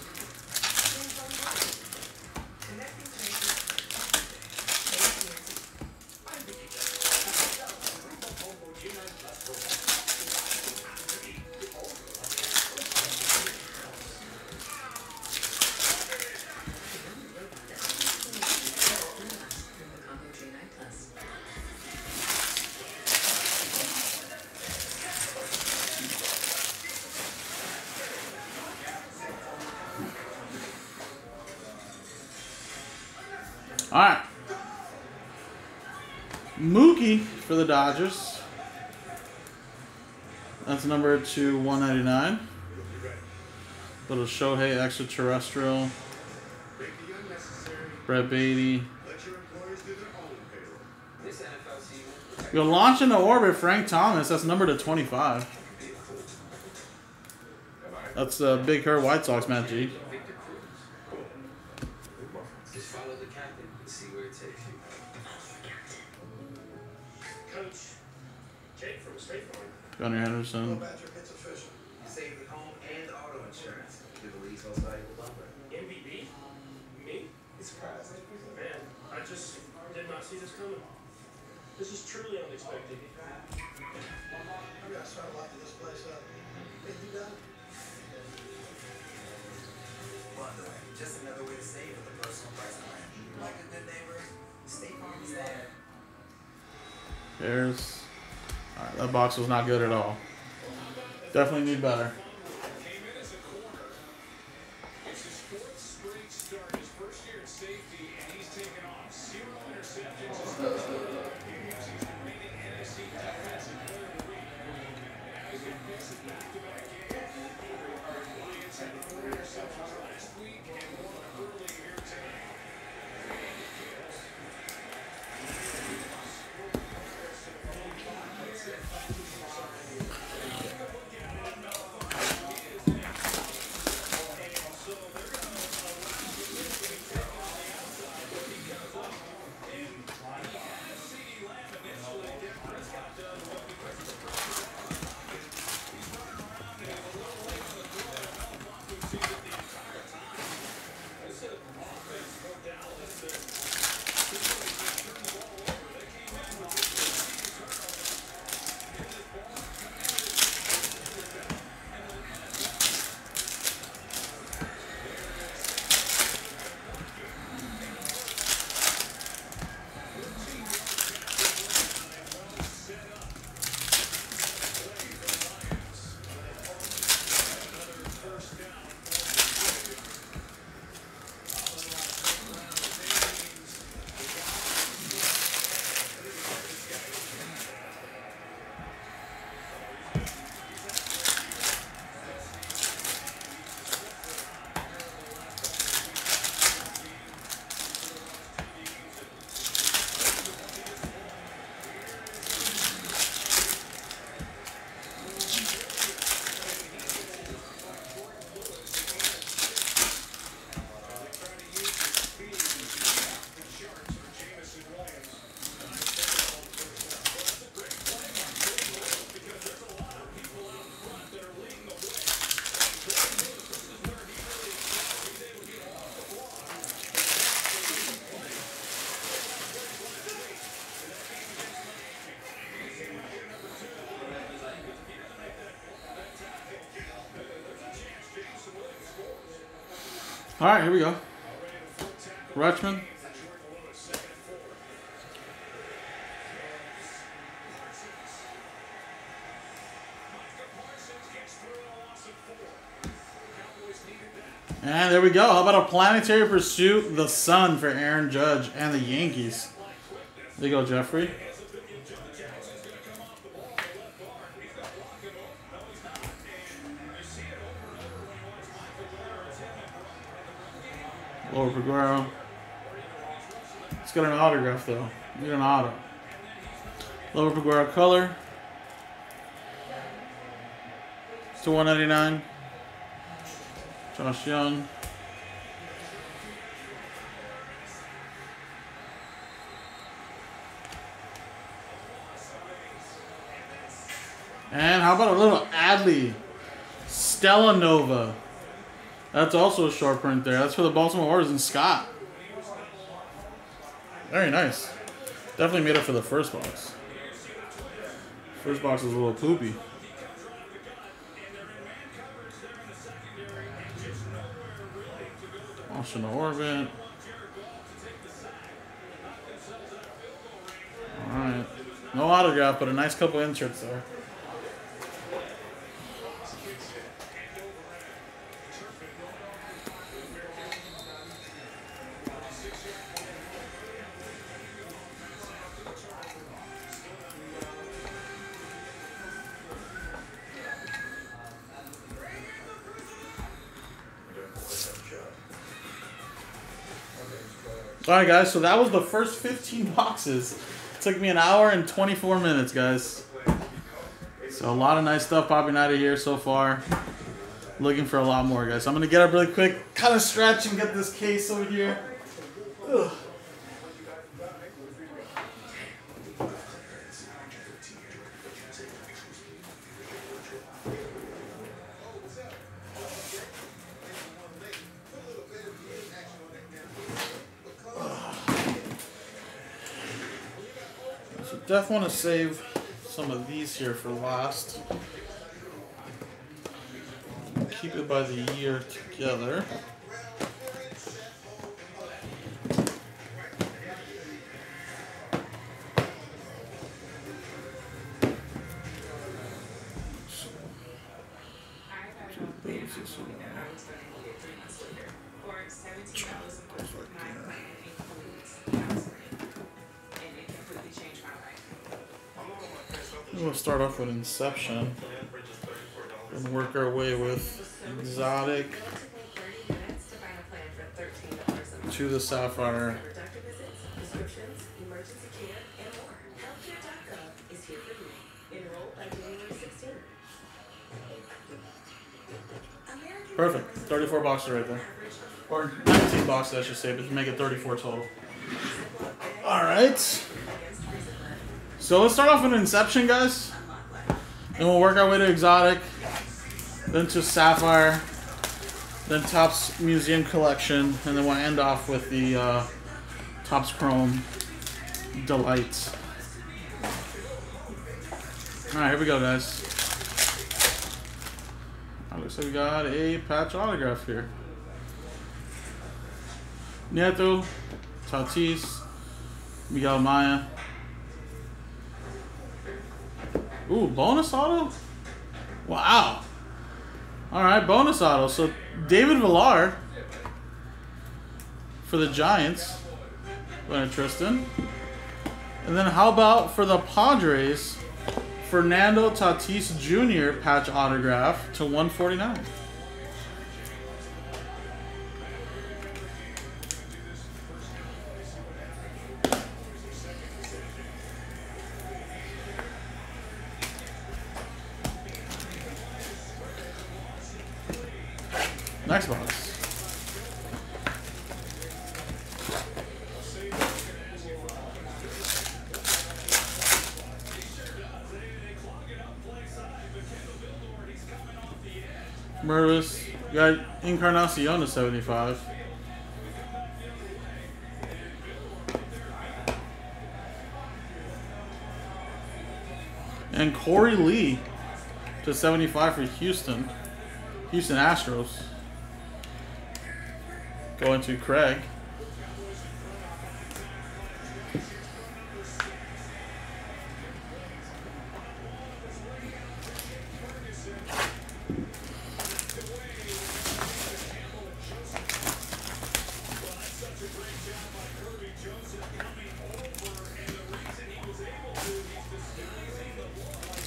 All right. Mookie for the Dodgers. That's number to 199. Little Shohei extraterrestrial. Brett Beatty. You're launching the orbit, Frank Thomas. That's number to 25. That's a Big Hurt White Sox, Matt G. Gunnar Henderson. MVP? Me? Surprised. Man, I just did not see this coming. This is truly unexpected. I gotta start locking this place up. Think you got it? Well, just another way to save with a personal price plan. Like a good neighbor, State Farm is there. There's. Alright, that box was not good at all. Definitely need better. All right, here we go. Rutschman. And there we go. How about a Planetary Pursuit, the Sun for Aaron Judge and the Yankees. There you go, Jeffrey. Lower Peguero. It's got an autograph though. You get an auto. Lower Peguero color. It's to 199. Josh Young. And how about a little Adley? Stella Nova. That's also a short print there. That's for the Baltimore Orioles and Scott. Very nice. Definitely made up for the first box. First box was a little poopy. Washington Orbit. All right. No autograph, but a nice couple inserts there. Alright guys, so that was the first 15 boxes. It took me an hour and 24 minutes, guys. So a lot of nice stuff popping out of here so far. Looking for a lot more, guys. So I'm going to get up really quick, kind of stretch and get this case over here. Ugh. I definitely want to save some of these here for last. Keep it by the year together. We'll start off with Inception and work our way with Exotic to the Sapphire. Perfect. 34 boxes right there. Or 19 boxes, I should say, but you make it 34 total. All right. So let's start off with Inception, guys, and we'll work our way to Exotic, then to Sapphire, then Topps Museum Collection, and then we'll end off with the Topps Chrome Delight. All right, here we go, guys. It looks like we got a patch autograph here. Nieto, Tatis, Miguel Maya. Ooh, bonus auto? Wow. Alright, bonus auto. So, David Villar for the Giants. Going to Tristan. And then how about for the Padres, Fernando Tatis Jr. patch autograph to 149. Next box. Mervis. You got Encarnacion to 75. And Corey Lee to 75 for Houston. Houston Astros. Going to Craig.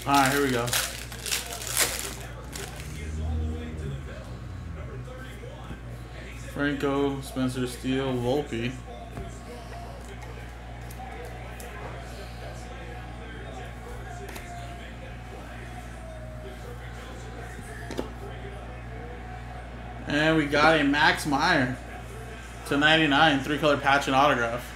All right, here we go. Franco, Spencer Steele, Volpe. And we got a Max Meyer to 99, three-color patch and autograph.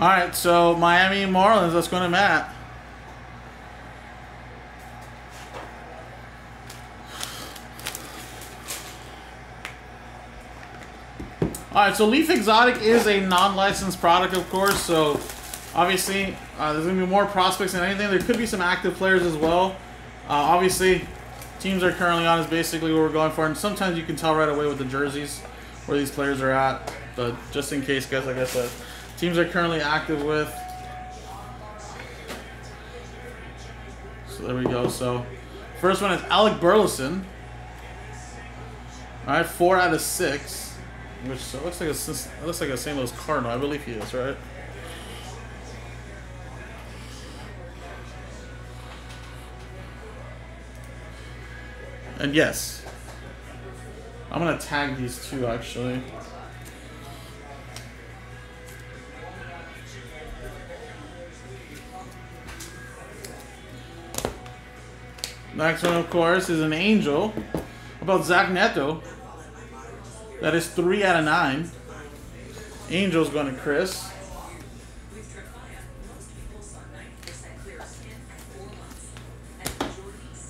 All right, so Miami Marlins, let's go to Matt. All right, so Leaf Exotic is a non-licensed product, of course, so obviously there's going to be more prospects than anything. There could be some active players as well. Obviously, teams are currently on is basically what we're going for, and sometimes you can tell right away with the jerseys where these players are at, but just in case, guys, like I said, teams are currently active with. So there we go. So first one is Alec Burleson. All right, 4 out of 6. Which looks like a St. Louis Cardinal. I believe he is, right? And yes, I'm gonna tag these two actually. Next one, of course, is an Angel. About Zach Neto. That is 3 out of 9. Angel's going to Chris.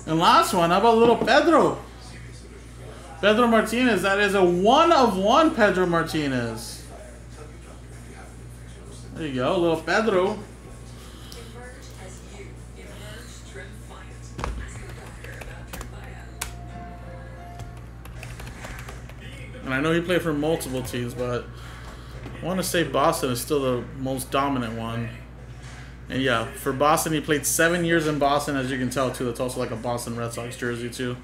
And last one, how about little Pedro? Pedro Martinez. That is a 1 of 1 Pedro Martinez. There you go, little Pedro. And I know he played for multiple teams, but I want to say Boston is still the most dominant one. And yeah, for Boston, he played 7 years in Boston, as you can tell, too. That's also like a Boston Red Sox jersey, too.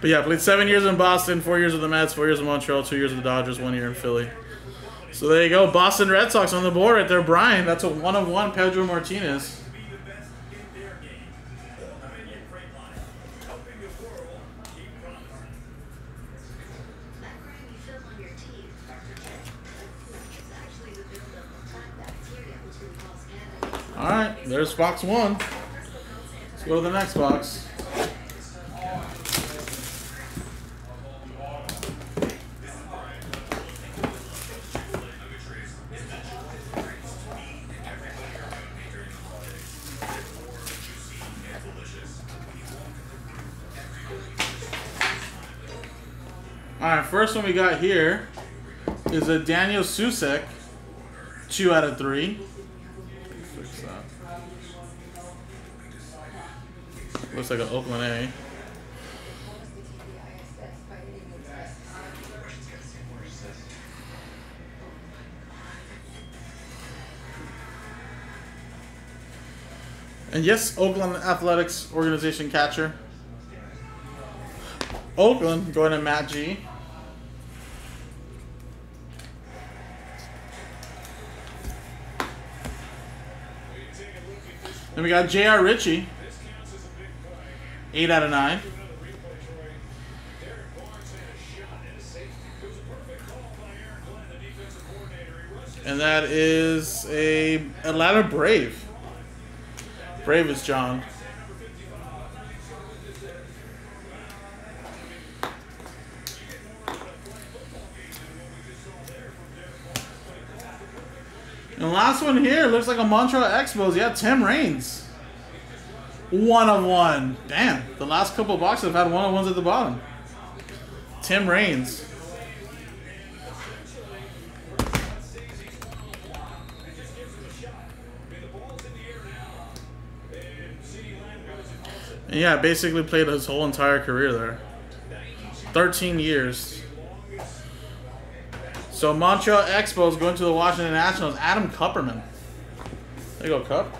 But yeah, played 7 years in Boston, 4 years with the Mets, 4 years in Montreal, 2 years with the Dodgers, 1 year in Philly. So there you go. Boston Red Sox on the board right there. Brian, that's a 1 of 1 Pedro Martinez. Alright, there's box one. Let's go to the next box. Alright, first one we got here is a Daniel Susek, 2 out of 3. Looks like an Oakland A. And yes, Oakland Athletics Organization catcher. Oakland going to Matt G. Then we got J.R. Ritchie. 8 out of 9. And that is a Atlanta Brave. Brave is John. And the last one here looks like a Montreal Expos. Yeah, Tim Raines. 1 of 1. Damn, the last couple boxes have had 1 of 1s at the bottom. Tim Raines. And yeah, basically played his whole entire career there. 13 years. So Montreal Expos going to the Washington Nationals. Adam Kupperman. There you go, Cup.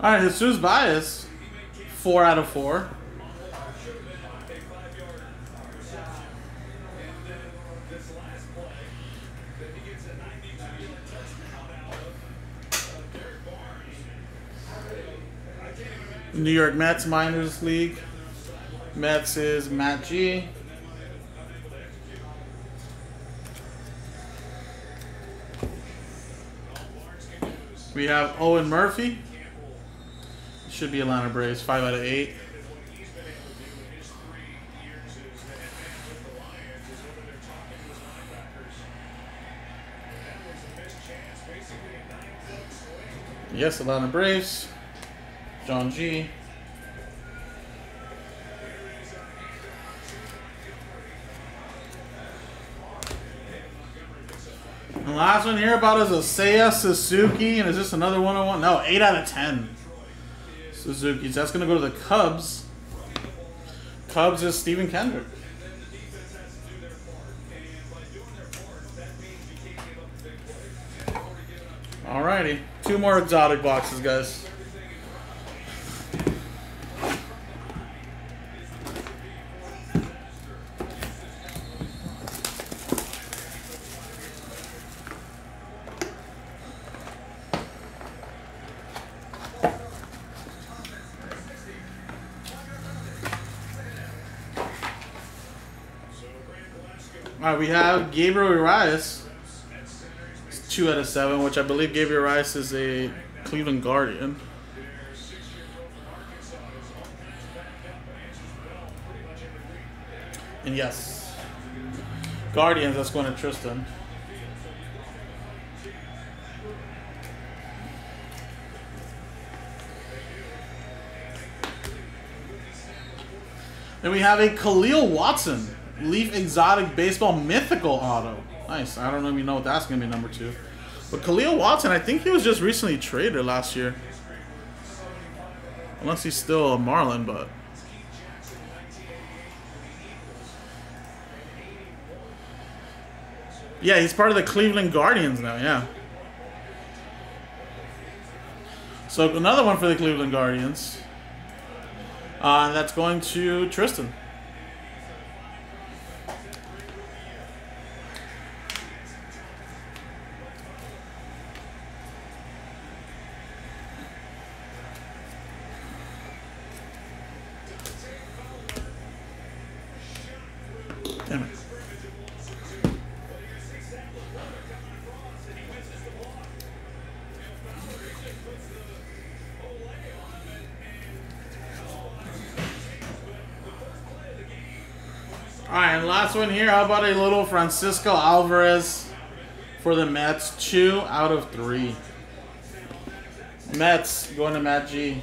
All right, Jesus Baez, 4 out of 4. New York Mets Minors League. Mets is Matt G. We have Owen Murphy. Should be Atlanta Braves, 5 out of 8. Yes, Atlanta Braves, John G. The last one here about is a Seiya Suzuki, and is this another 101? No, 8 out of 10. Suzuki's. That's going to go to the Cubs. Cubs is Stephen Kendrick. Alrighty. Two more exotic boxes, guys. Alright, we have Gabriel Urias. It's 2 out of 7, which I believe Gabriel Urias is a Cleveland Guardian. And yes, Guardians, that's going to Tristan. Then we have a Khalil Watson. Leaf Exotic Baseball Mythical Auto. Nice. I don't even know what that's going to be number 2. But Khalil Watson, I think he was just recently traded last year. Unless he's still a Marlin, but... yeah, he's part of the Cleveland Guardians now, yeah. So another one for the Cleveland Guardians. That's going to Tristan. Damn it. Alright, last one here. How about a little Francisco Alvarez for the Mets? 2 out of 3. Mets going to Matt G.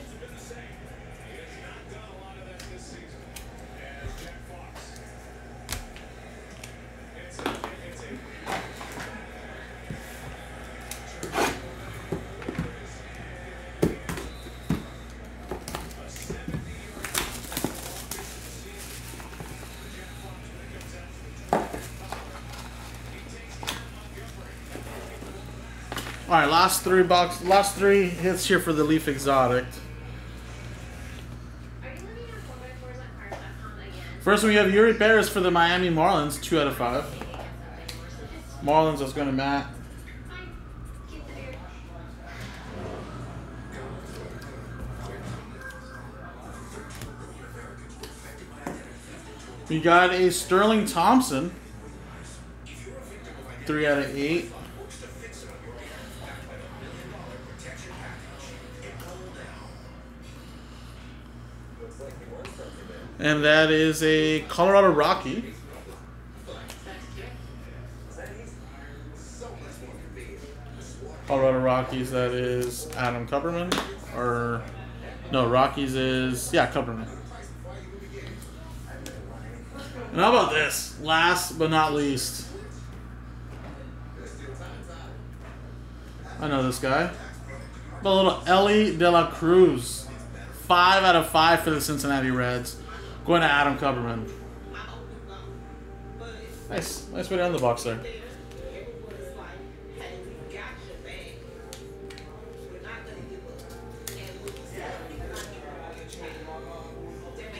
All right, last three hits here for the Leaf Exotic. First one, we have Yuri Perez for the Miami Marlins, 2 out of 5. Marlins is going to Matt. We got a Sterling Thompson, 3 out of 8. And that is a Colorado Rocky. Colorado Rockies, that is Adam Kupperman. Or, no, Rockies is, yeah, Kupperman. And how about this? Last but not least. I know this guy. But a little Ellie De La Cruz. 5 out of 5 for the Cincinnati Reds. Going to Adam Kupperman. Nice. Nice way to end the box there.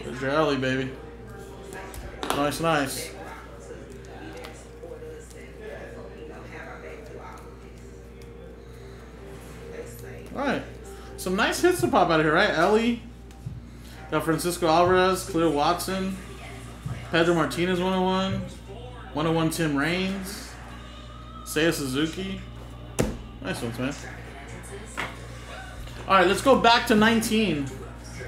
There's your alley, baby. Nice, nice. Alright. Some nice hits to pop out of here, right? Ellie. Got Francisco Alvarez, Khalil Watson, Pedro Martinez 101, 101 Tim Raines, Seiya Suzuki. Nice ones, man. All right, let's go back to 19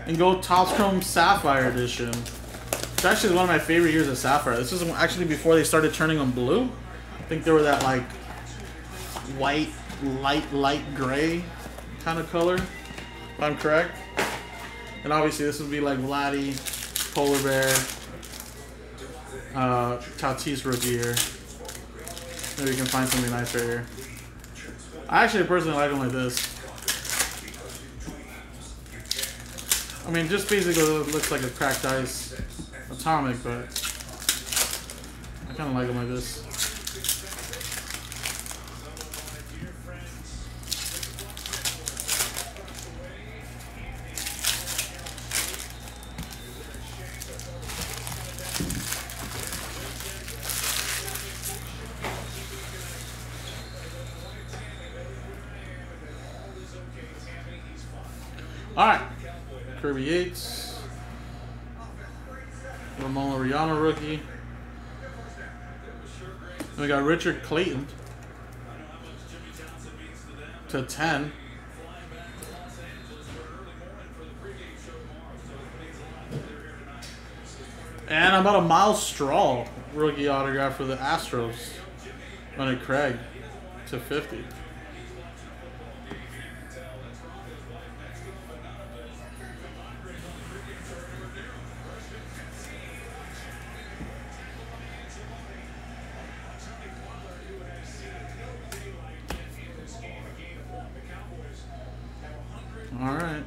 and go Topps Chrome Sapphire Edition. It's actually one of my favorite years of Sapphire. This is actually before they started turning them blue. I think they were that like white, light gray kind of color, if I'm correct. And obviously this would be like Vladdy, Polar Bear, Tatis rookie year. Maybe we can find something nice right here. I actually personally like them like this. I mean, just basically it looks like a cracked ice atomic, but I kind of like them like this. Alright, Kirby Yates, Ramona Rihanna rookie, and we got Richard Clayton /10. And about a Miles Straw rookie autograph for the Astros, Leonard Craig /50. All right.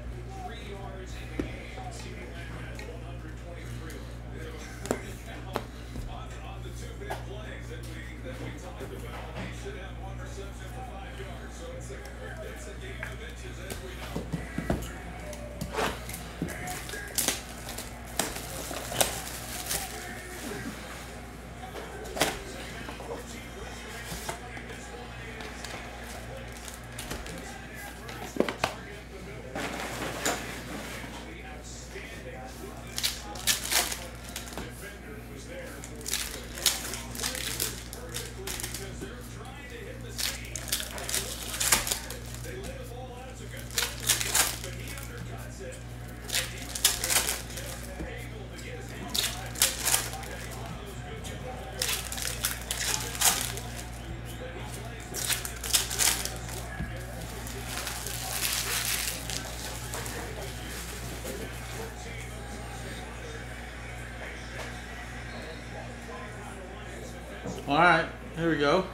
All right, here we go.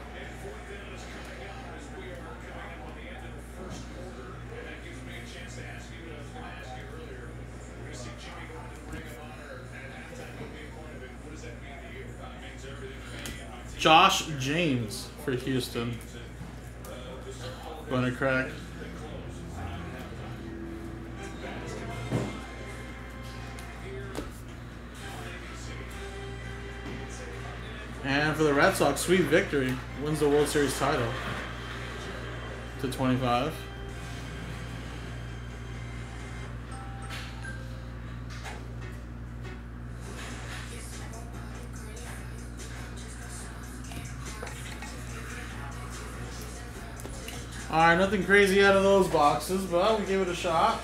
Josh James for Houston. Going to crack. And for the Red Sox, sweet victory. Wins the World Series title /25. All right, nothing crazy out of those boxes, but we gave it a shot.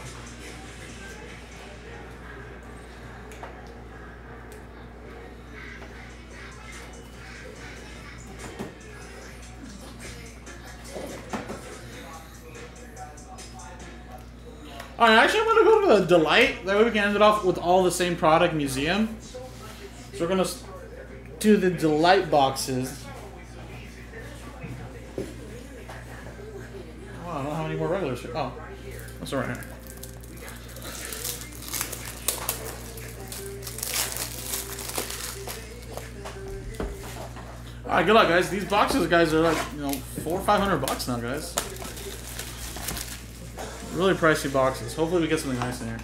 All right, actually, I'm going to go to the Delight. That way we can end it off with all the same product museum. So we're going to do the Delight boxes. Oh, I don't have any more regular shit. Oh, that's all right here. All right, good luck, guys. These boxes, guys, are like, $400 or $500 now, guys. Really pricey boxes. Hopefully we get something nice in here.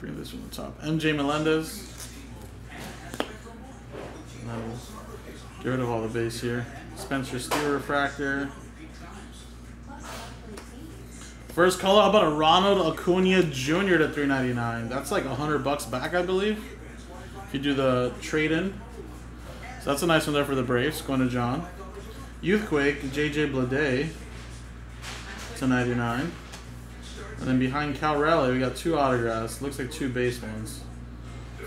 Bring this from the top. MJ Melendez. And I will get rid of all the base here. Spencer Steer refractor. First color, how about a Ronald Acuna Jr. /399? That's like $100 back, I believe, if you do the trade-in. So that's a nice one there for the Braves, going to John. Youthquake, JJ Bleday /99. And then behind Cal Raleigh, we got two autographs. Looks like two base ones.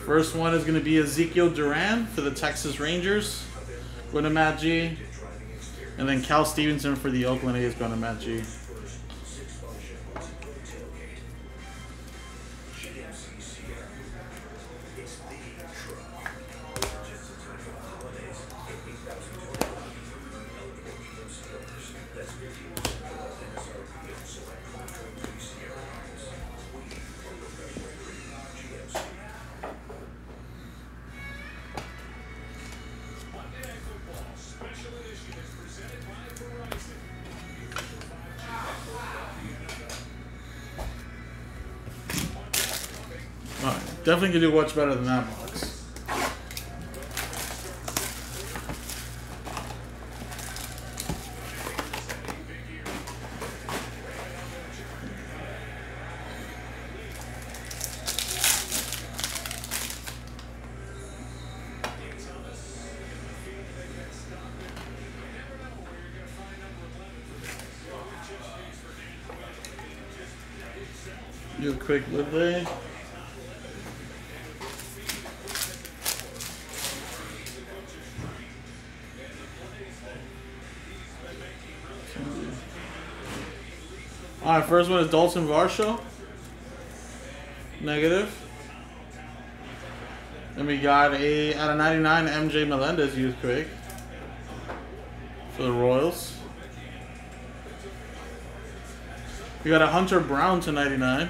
First one is going to be Ezekiel Duran for the Texas Rangers. Going to Matt G. And then Cal Stevenson for the Oakland A's going to Mechie. Definitely can do much better than that box. Do a quick livery. Alright, first one is Dalton Varsho. Negative. Then we got a, out of 99, MJ Melendez used quick for the Royals. We got a Hunter Brown to 99.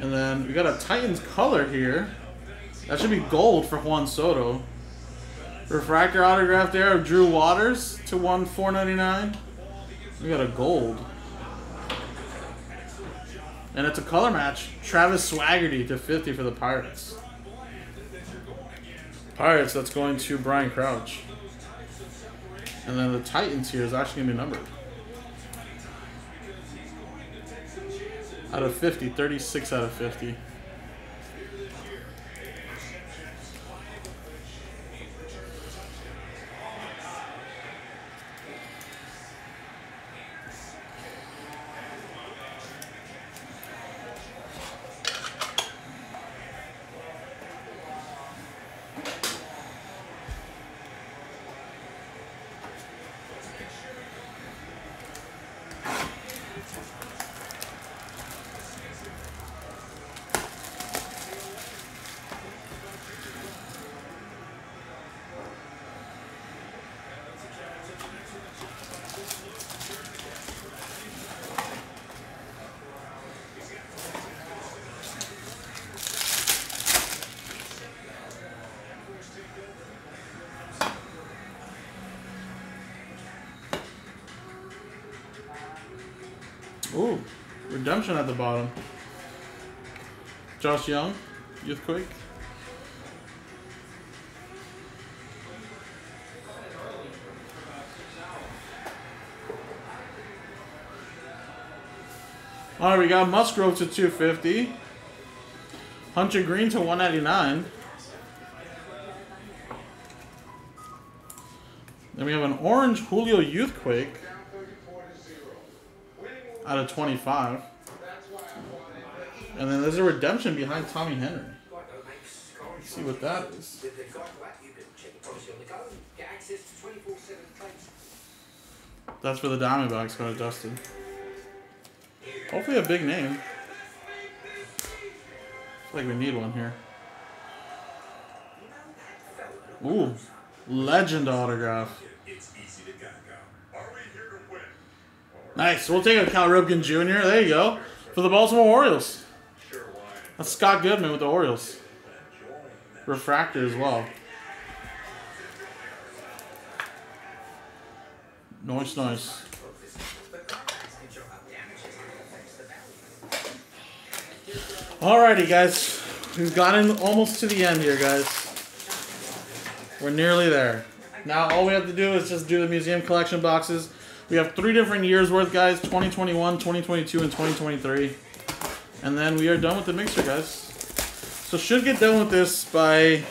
And then we got a Titans color here. That should be gold for Juan Soto. Refractor autograph there of Drew Waters to 1/499. We got a gold. And it's a color match. Travis Swaggerty to 50 for the Pirates. Pirates, that's going to Brian Crouch. And then the Titans here is actually going to be numbered. Out of 50, 36 out of 50. Ooh, redemption at the bottom. Josh Young, youth quick. All right, we got Musgrove to 250. Hunter Green to 199. Then we have an orange Julio youth quick. Out of 25. And then there's a redemption behind Tommy Henry. Let's see what that is. That's for the Diamondbacks, going to Dustin. Hopefully a big name. I feel like we need one here. Ooh, legend autograph. Nice. We'll take a Cal Ripken Jr. There you go. For the Baltimore Orioles. That's Scott Goodman with the Orioles. Refractor as well. Nice, nice. Alrighty, guys. We've gotten almost to the end here, guys. We're nearly there. Now all we have to do is just do the museum collection boxes. We have 3 different years worth, guys, 2021, 2022, and 2023. And then we are done with the mixer, guys. So should get done with this by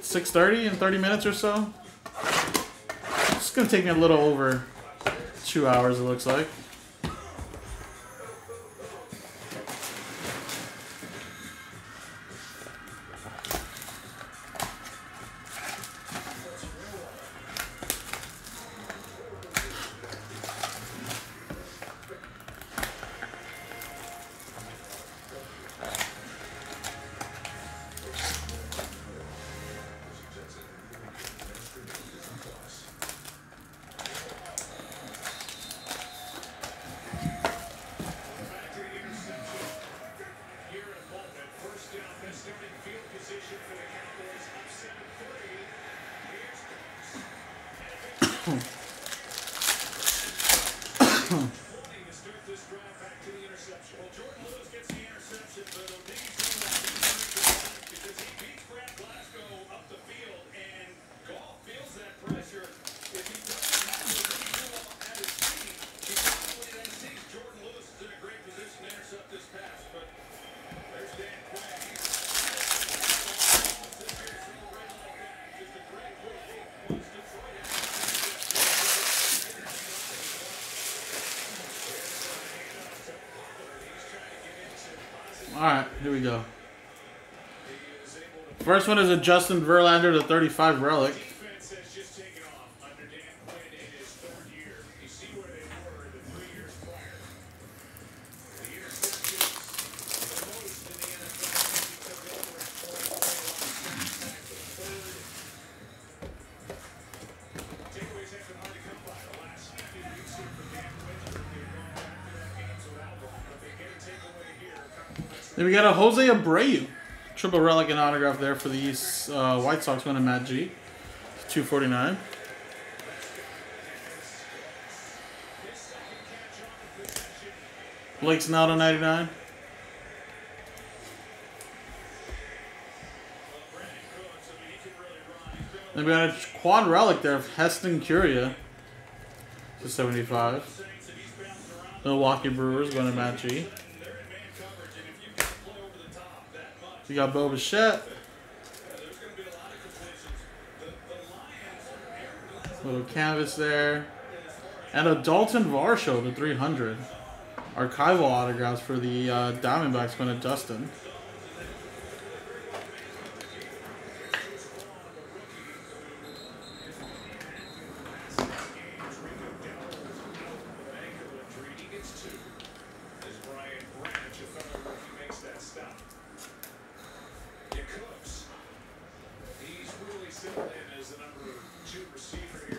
6:30, in 30 minutes or so. It's going to take me a little over 2 hours, it looks like. Alright, here we go. First one is a Justin Verlander, the 35 relic. Then we got a Jose Abreu. Triple relic and autograph there for the White Sox winning Matt G. 249. Blake Snell 99. Then we got a quad relic there of Heston Curia. 275. Milwaukee Brewers going to Matt G. You got Bo Bichette. Little canvas there. And a Dalton Varsho, the 300. Archival autographs for the Diamondbacks going to Dustin.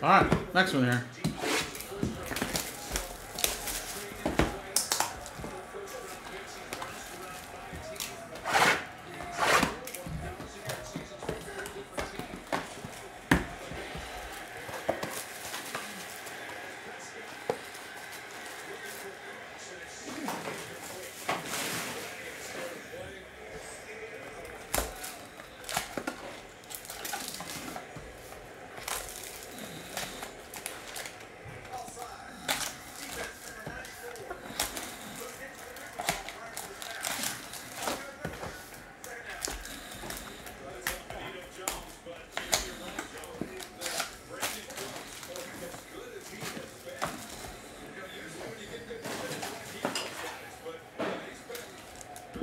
Alright, next one here.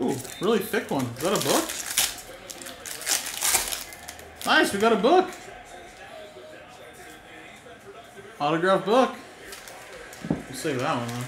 Ooh, really thick one. Is that a book? Nice, we got a book. Autograph book. We'll save that one, though.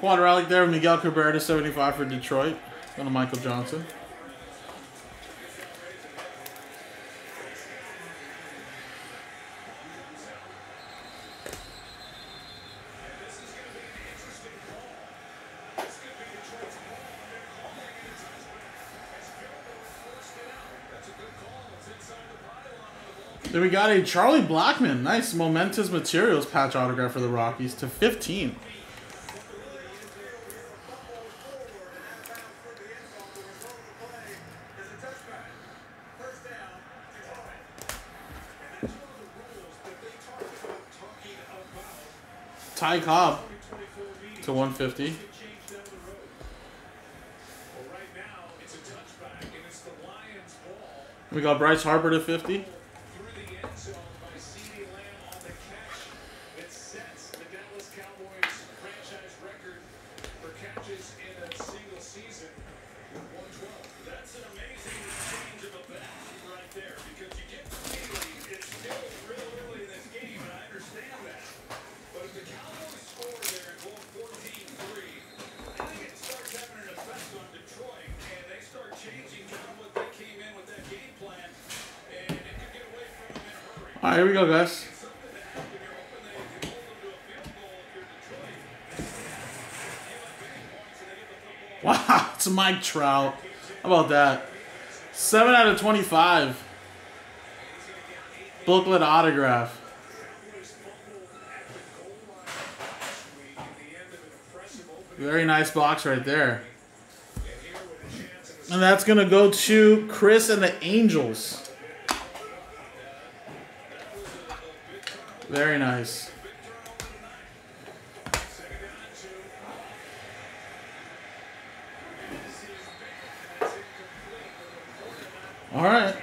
Quad relic there, Miguel Cabrera to 75 for Detroit. Going to Michael Johnson. Then we got a Charlie Blackmon. Nice Momentous Materials patch autograph for the Rockies to 15. Ty Cobb to 150. We got Bryce Harper to 50. That's an amazing change of a bat right there because you get really, it's still really Alright, here we go, guys. Wow, it's Mike Trout. How about that? 7 out of 25. Booklet autograph. Very nice box right there. And that's going to go to Chris and the Angels. Very nice. All right.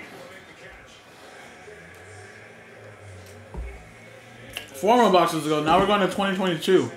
4 more boxes to go. Now we're going to 2022.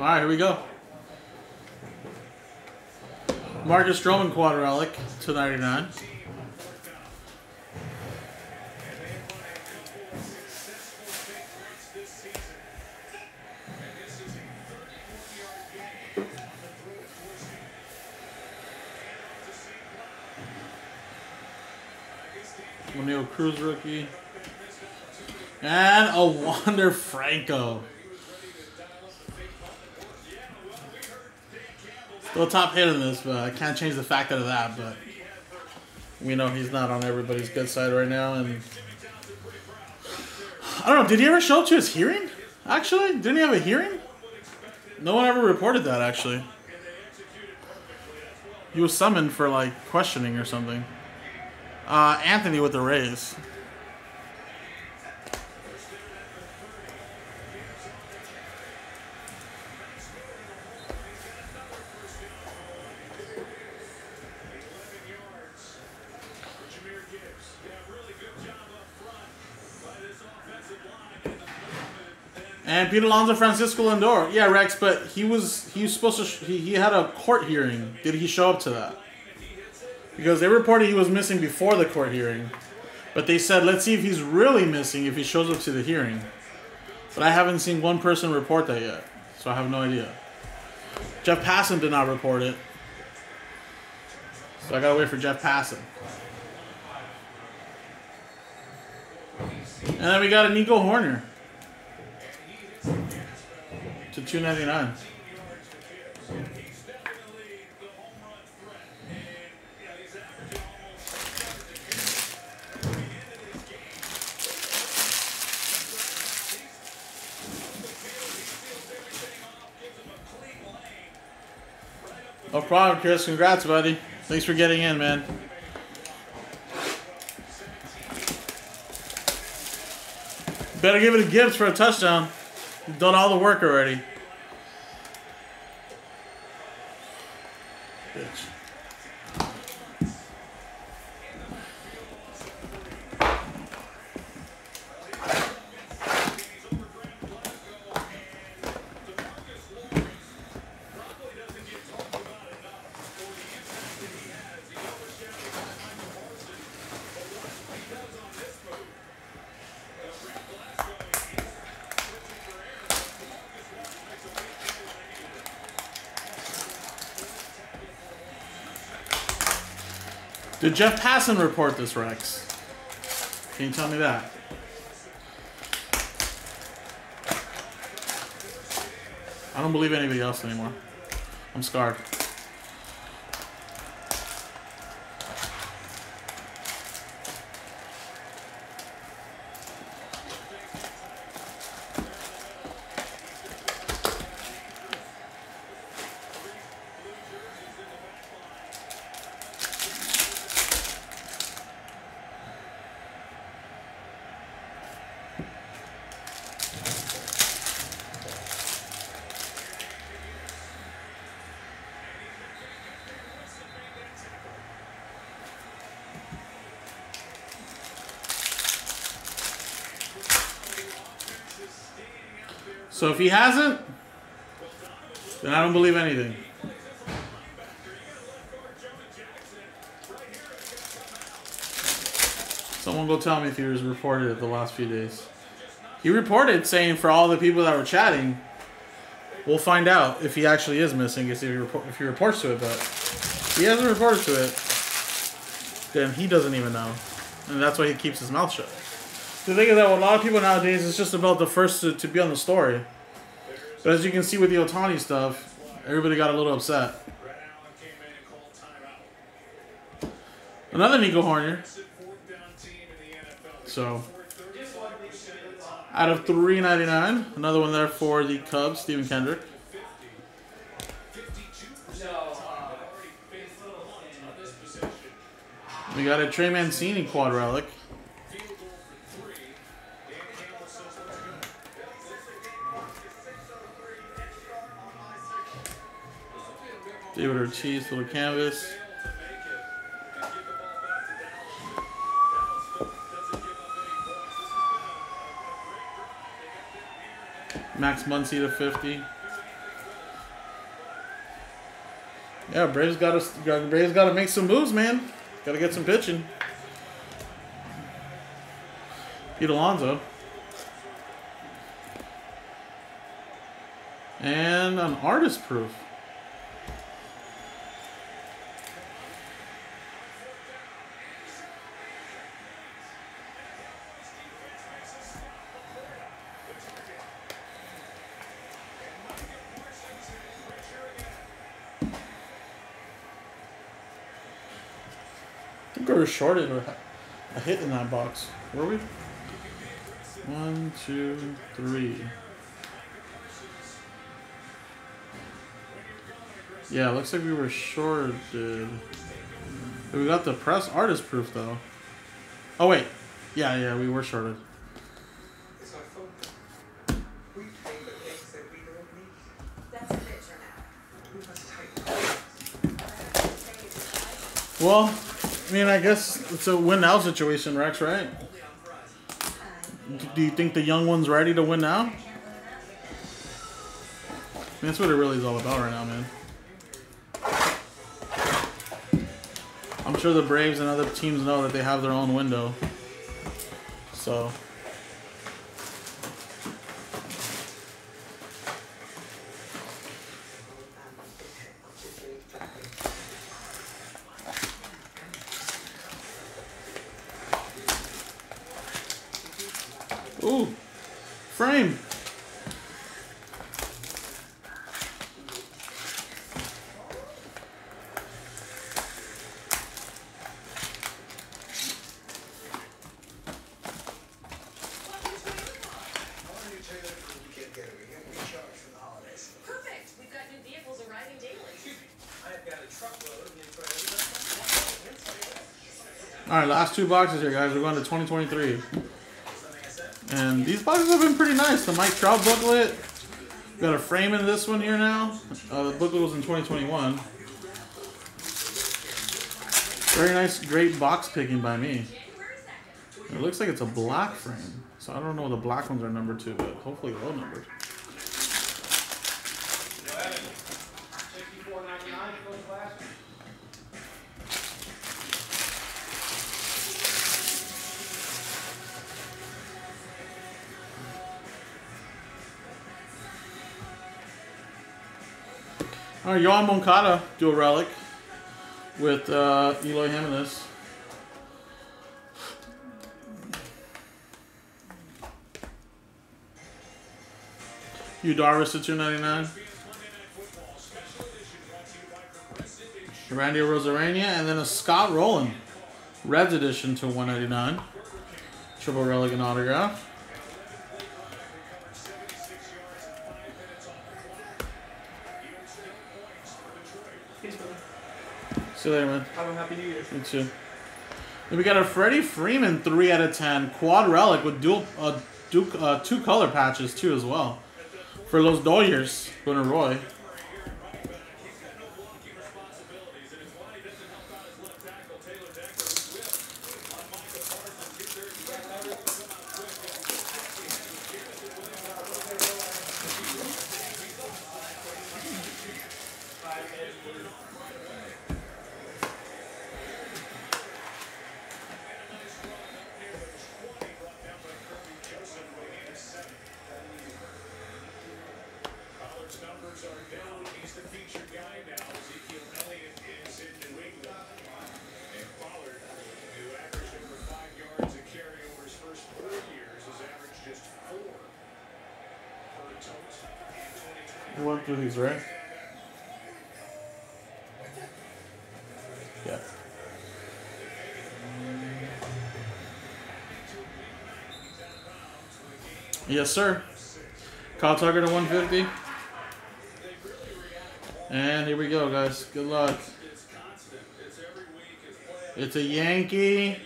All right, here we go. Marcus Stroman quad relic, 299. O'Neal Cruz rookie. And a Wander Franco. Still top hit in this, but I can't change the fact of that, but we know he's not on everybody's good side right now. And I don't know, did he ever show up to his hearing? Actually, didn't he have a hearing? No one ever reported that, actually. He was summoned for, like, questioning or something. Anthony with the Rays. And Pete Alonso, Francisco Lindor. Yeah, Rex, but he was supposed to, he had a court hearing. Did he show up to that? Because they reported he was missing before the court hearing. But they said, let's see if he's really missing if he shows up to the hearing. But I haven't seen one person report that yet. So I have no idea. Jeff Passan did not report it. So I gotta wait for Jeff Passan. And then we got a Nico Horner. To 299. No problem, Chris. Congrats, buddy. Thanks for getting in, man. Better give it to Gibbs for a touchdown. You've done all the work already. Bitch. Did Jeff Passan report this, Rex? Can you tell me that? I don't believe anybody else anymore. I'm scarred. So if he hasn't, then I don't believe anything. Someone go tell me if he was reported the last few days. He reported saying for all the people that were chatting, we'll find out if he actually is missing, if he reports to it, but if he hasn't reported to it, then he doesn't even know. And that's why he keeps his mouth shut. The thing is that with a lot of people nowadays, it's just about the first to be on the story. But as you can see with the Ohtani stuff, everybody got a little upset. Another Nico Hornier. So, out of $3.99, another one there for the Cubs, Steven Kendrick. We got a Trey Mancini quad relic. David Ortiz, little canvas. Max Muncy /50. Yeah, Braves gotta make some moves, man. Gotta get some pitching. Pete Alonso. And an artist proof. I think we were shorted or a hit in that box. Were we? 1, 2, 3. Yeah, looks like we were shorted. We got the press artist proof though. Oh wait. Yeah, we were shorted. Well, I mean, I guess it's a win-now situation, Rex, right? Do you think the young one's ready to win now? I mean, that's what it really is all about right now, man. I'm sure the Braves and other teams know that they have their own window. So... Ooh, frame. Perfect. We've got new vehicles arriving daily. I've got a truckload. All right, last two boxes here, guys. We're going to 2023. And these boxes have been pretty nice. The Mike Trout booklet. Got a frame in this one here now. The booklet was in 2021. Very nice, great box picking by me. It looks like it's a black frame. So I don't know the black ones are numbered to, but hopefully low numbered. All right, Yoan Moncada dual relic with Eloy Jimenez. Udoris at $2.99. Randy Rosarania, and then a Scott Rowland Reds edition to $1.99. Triple relic and autograph. See you later, man. Have a happy New Year. You too. Then we got a Freddie Freeman 3/10 quad relic with dual two color patches too as well for Los Dodgers. Going to Roy. Work through these, right? Yeah. Yes, sir. Kyle Tucker to 150. And here we go, guys. Good luck. It's a Yankee.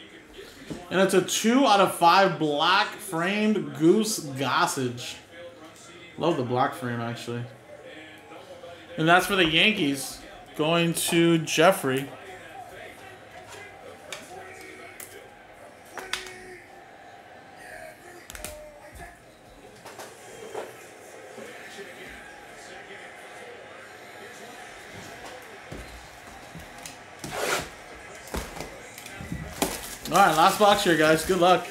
And it's a 2/5 black framed Goose Gossage. Love the black frame, actually. And that's for the Yankees. Going to Jeffrey. All right, last box here, guys. Good luck.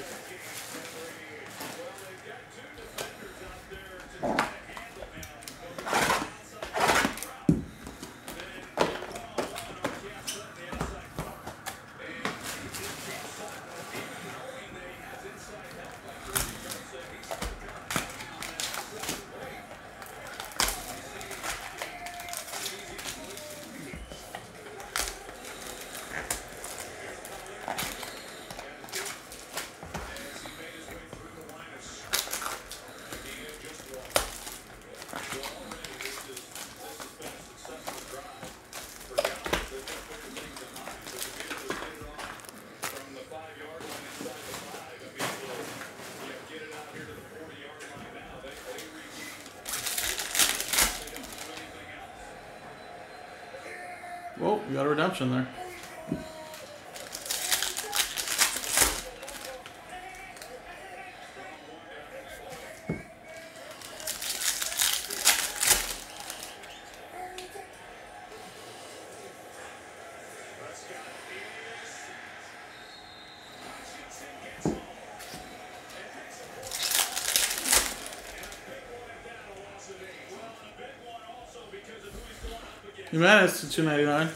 Oh, we got a redemption there. Jimenez to 299.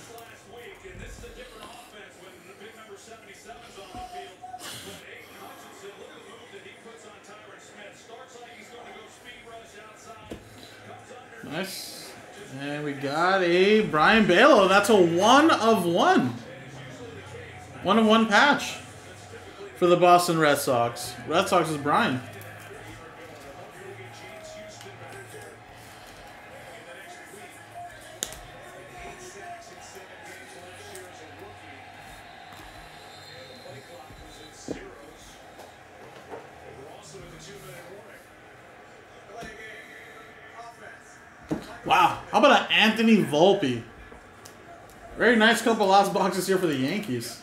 Nice. And we got a Brian Balow. That's a 1/1. 1/1 patch for the Boston Red Sox. Red Sox is Brian. Wow, how about an Anthony Volpe? Very nice couple last boxes here for the Yankees.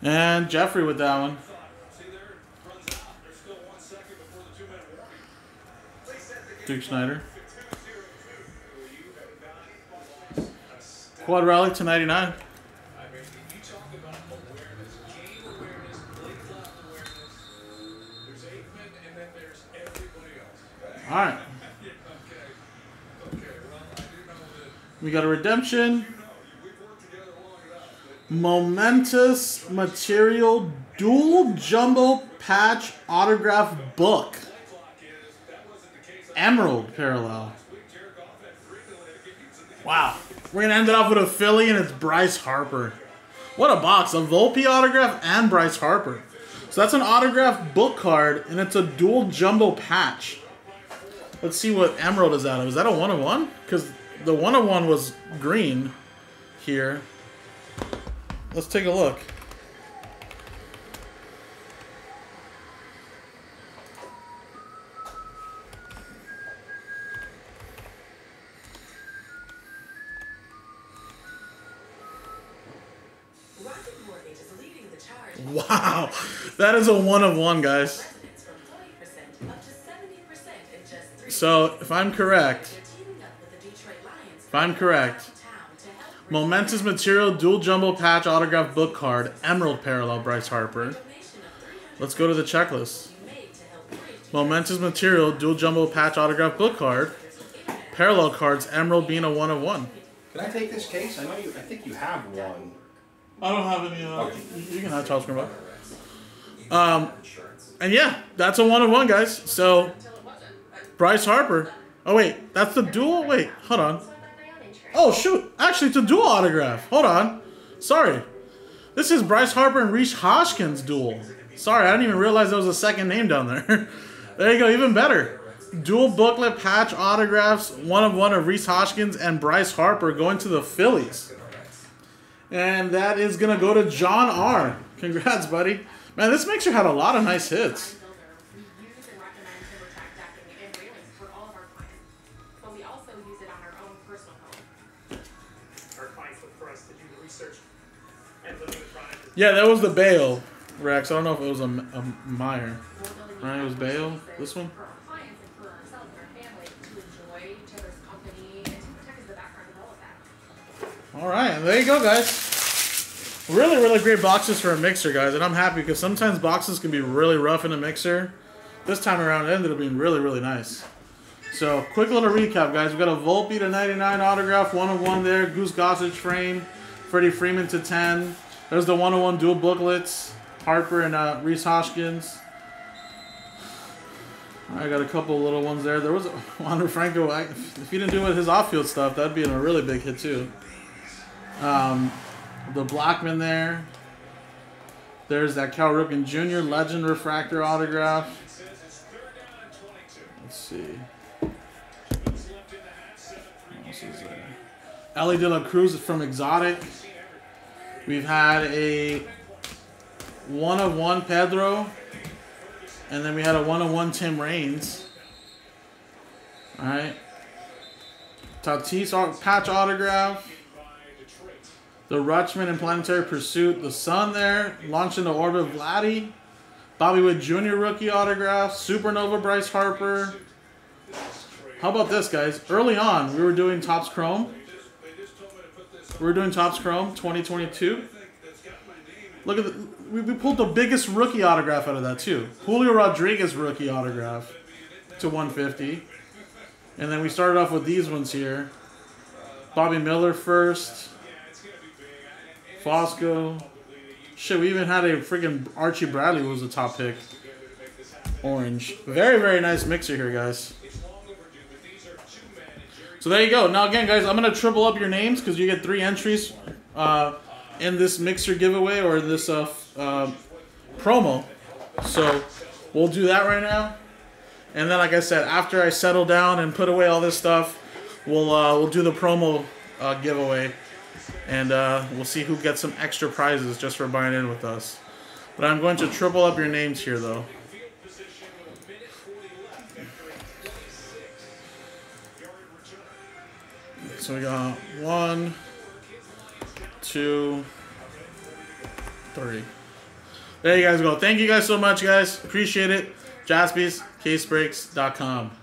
And Jeffrey with that one. Duke Snyder. Quad relic to 99. All right. We got a redemption. Momentous Material Dual Jumbo Patch Autograph Book. Emerald Parallel. Wow. We're going to end it off with a Philly, and it's Bryce Harper. What a box. A Volpe autograph and Bryce Harper. So that's an autograph book card, and it's a dual jumbo patch. Let's see what Emerald is out of. Is that a 1/1? Because the 1/1 was green here. Let's take a look. Wow, that is a 1/1, guys. So, if I'm correct, momentous material, dual jumbo patch, autograph book card, Emerald Parallel, Bryce Harper. Let's go to the checklist. Momentous material, dual jumbo patch, autograph book card, parallel cards, Emerald being a 1/1. Can I take this case? I know you. I think you have one. I don't have any. Okay. You can have Topps Chrome. And yeah, that's a 1/1, guys. So, Bryce Harper. Oh wait, that's the dual. Wait, hold on. Oh shoot, actually, it's a dual autograph. Hold on. Sorry, this is Bryce Harper and Reese Hoskins dual. Sorry, I didn't even realize there was a second name down there. There you go, even better. Dual booklet patch autographs, 1/1 of Reese Hoskins and Bryce Harper going to the Phillies. And that is going to go to John R. Congrats, buddy. Man, this mixer had a lot of nice hits. Yeah, that was the Bale, Rex. I don't know if it was a Meyer. Right, it was Bale. This one? Alright, there you go, guys. Really, really great boxes for a mixer, guys. And I'm happy because sometimes boxes can be really rough in a mixer. This time around, it ended up being really, really nice. So, quick little recap, guys. We've got a Volpe to 99 autograph, 1/1 there. Goose Gossage frame, Freddie Freeman to 10. There's the 1/1 dual booklets, Harper and Reese Hoskins. I got a couple little ones there. There was Wander Franco. If he didn't do his off-field stuff, that'd be a really big hit, too. The Blackman there. There's that Cal Ripken Jr. Legend Refractor autograph. Let's see. What else is there? Ellie De La Cruz from Exotic. We've had a 1/1 Pedro. And then we had a 1/1 Tim Raines. Alright. Tatis patch autograph. The Rutschman and Planetary Pursuit. The Sun there. Launch into Orbit Vladdy. Bobby Witt Jr. rookie autograph. Supernova Bryce Harper. How about this, guys? Early on, we were doing Topps Chrome. We were doing Topps Chrome 2022. Look at the... We pulled the biggest rookie autograph out of that, too. Julio Rodriguez rookie autograph to 150. And then we started off with these ones here. Bobby Miller first. Fosco. Shit, we even had a freaking Archie Bradley was the top pick. Orange. Very, very nice mixer here, guys. So there you go. Now, again, guys, I'm going to triple up your names because you get 3 entries in this mixer giveaway or this promo. So we'll do that right now. And then, like I said, after I settle down and put away all this stuff, we'll do the promo giveaway. And we'll see who gets some extra prizes just for buying in with us. But I'm going to triple up your names here, though. So we got 1, 2, 3. There you guys go. Thank you guys so much, guys. Appreciate it. JaspysCaseBreaks.com.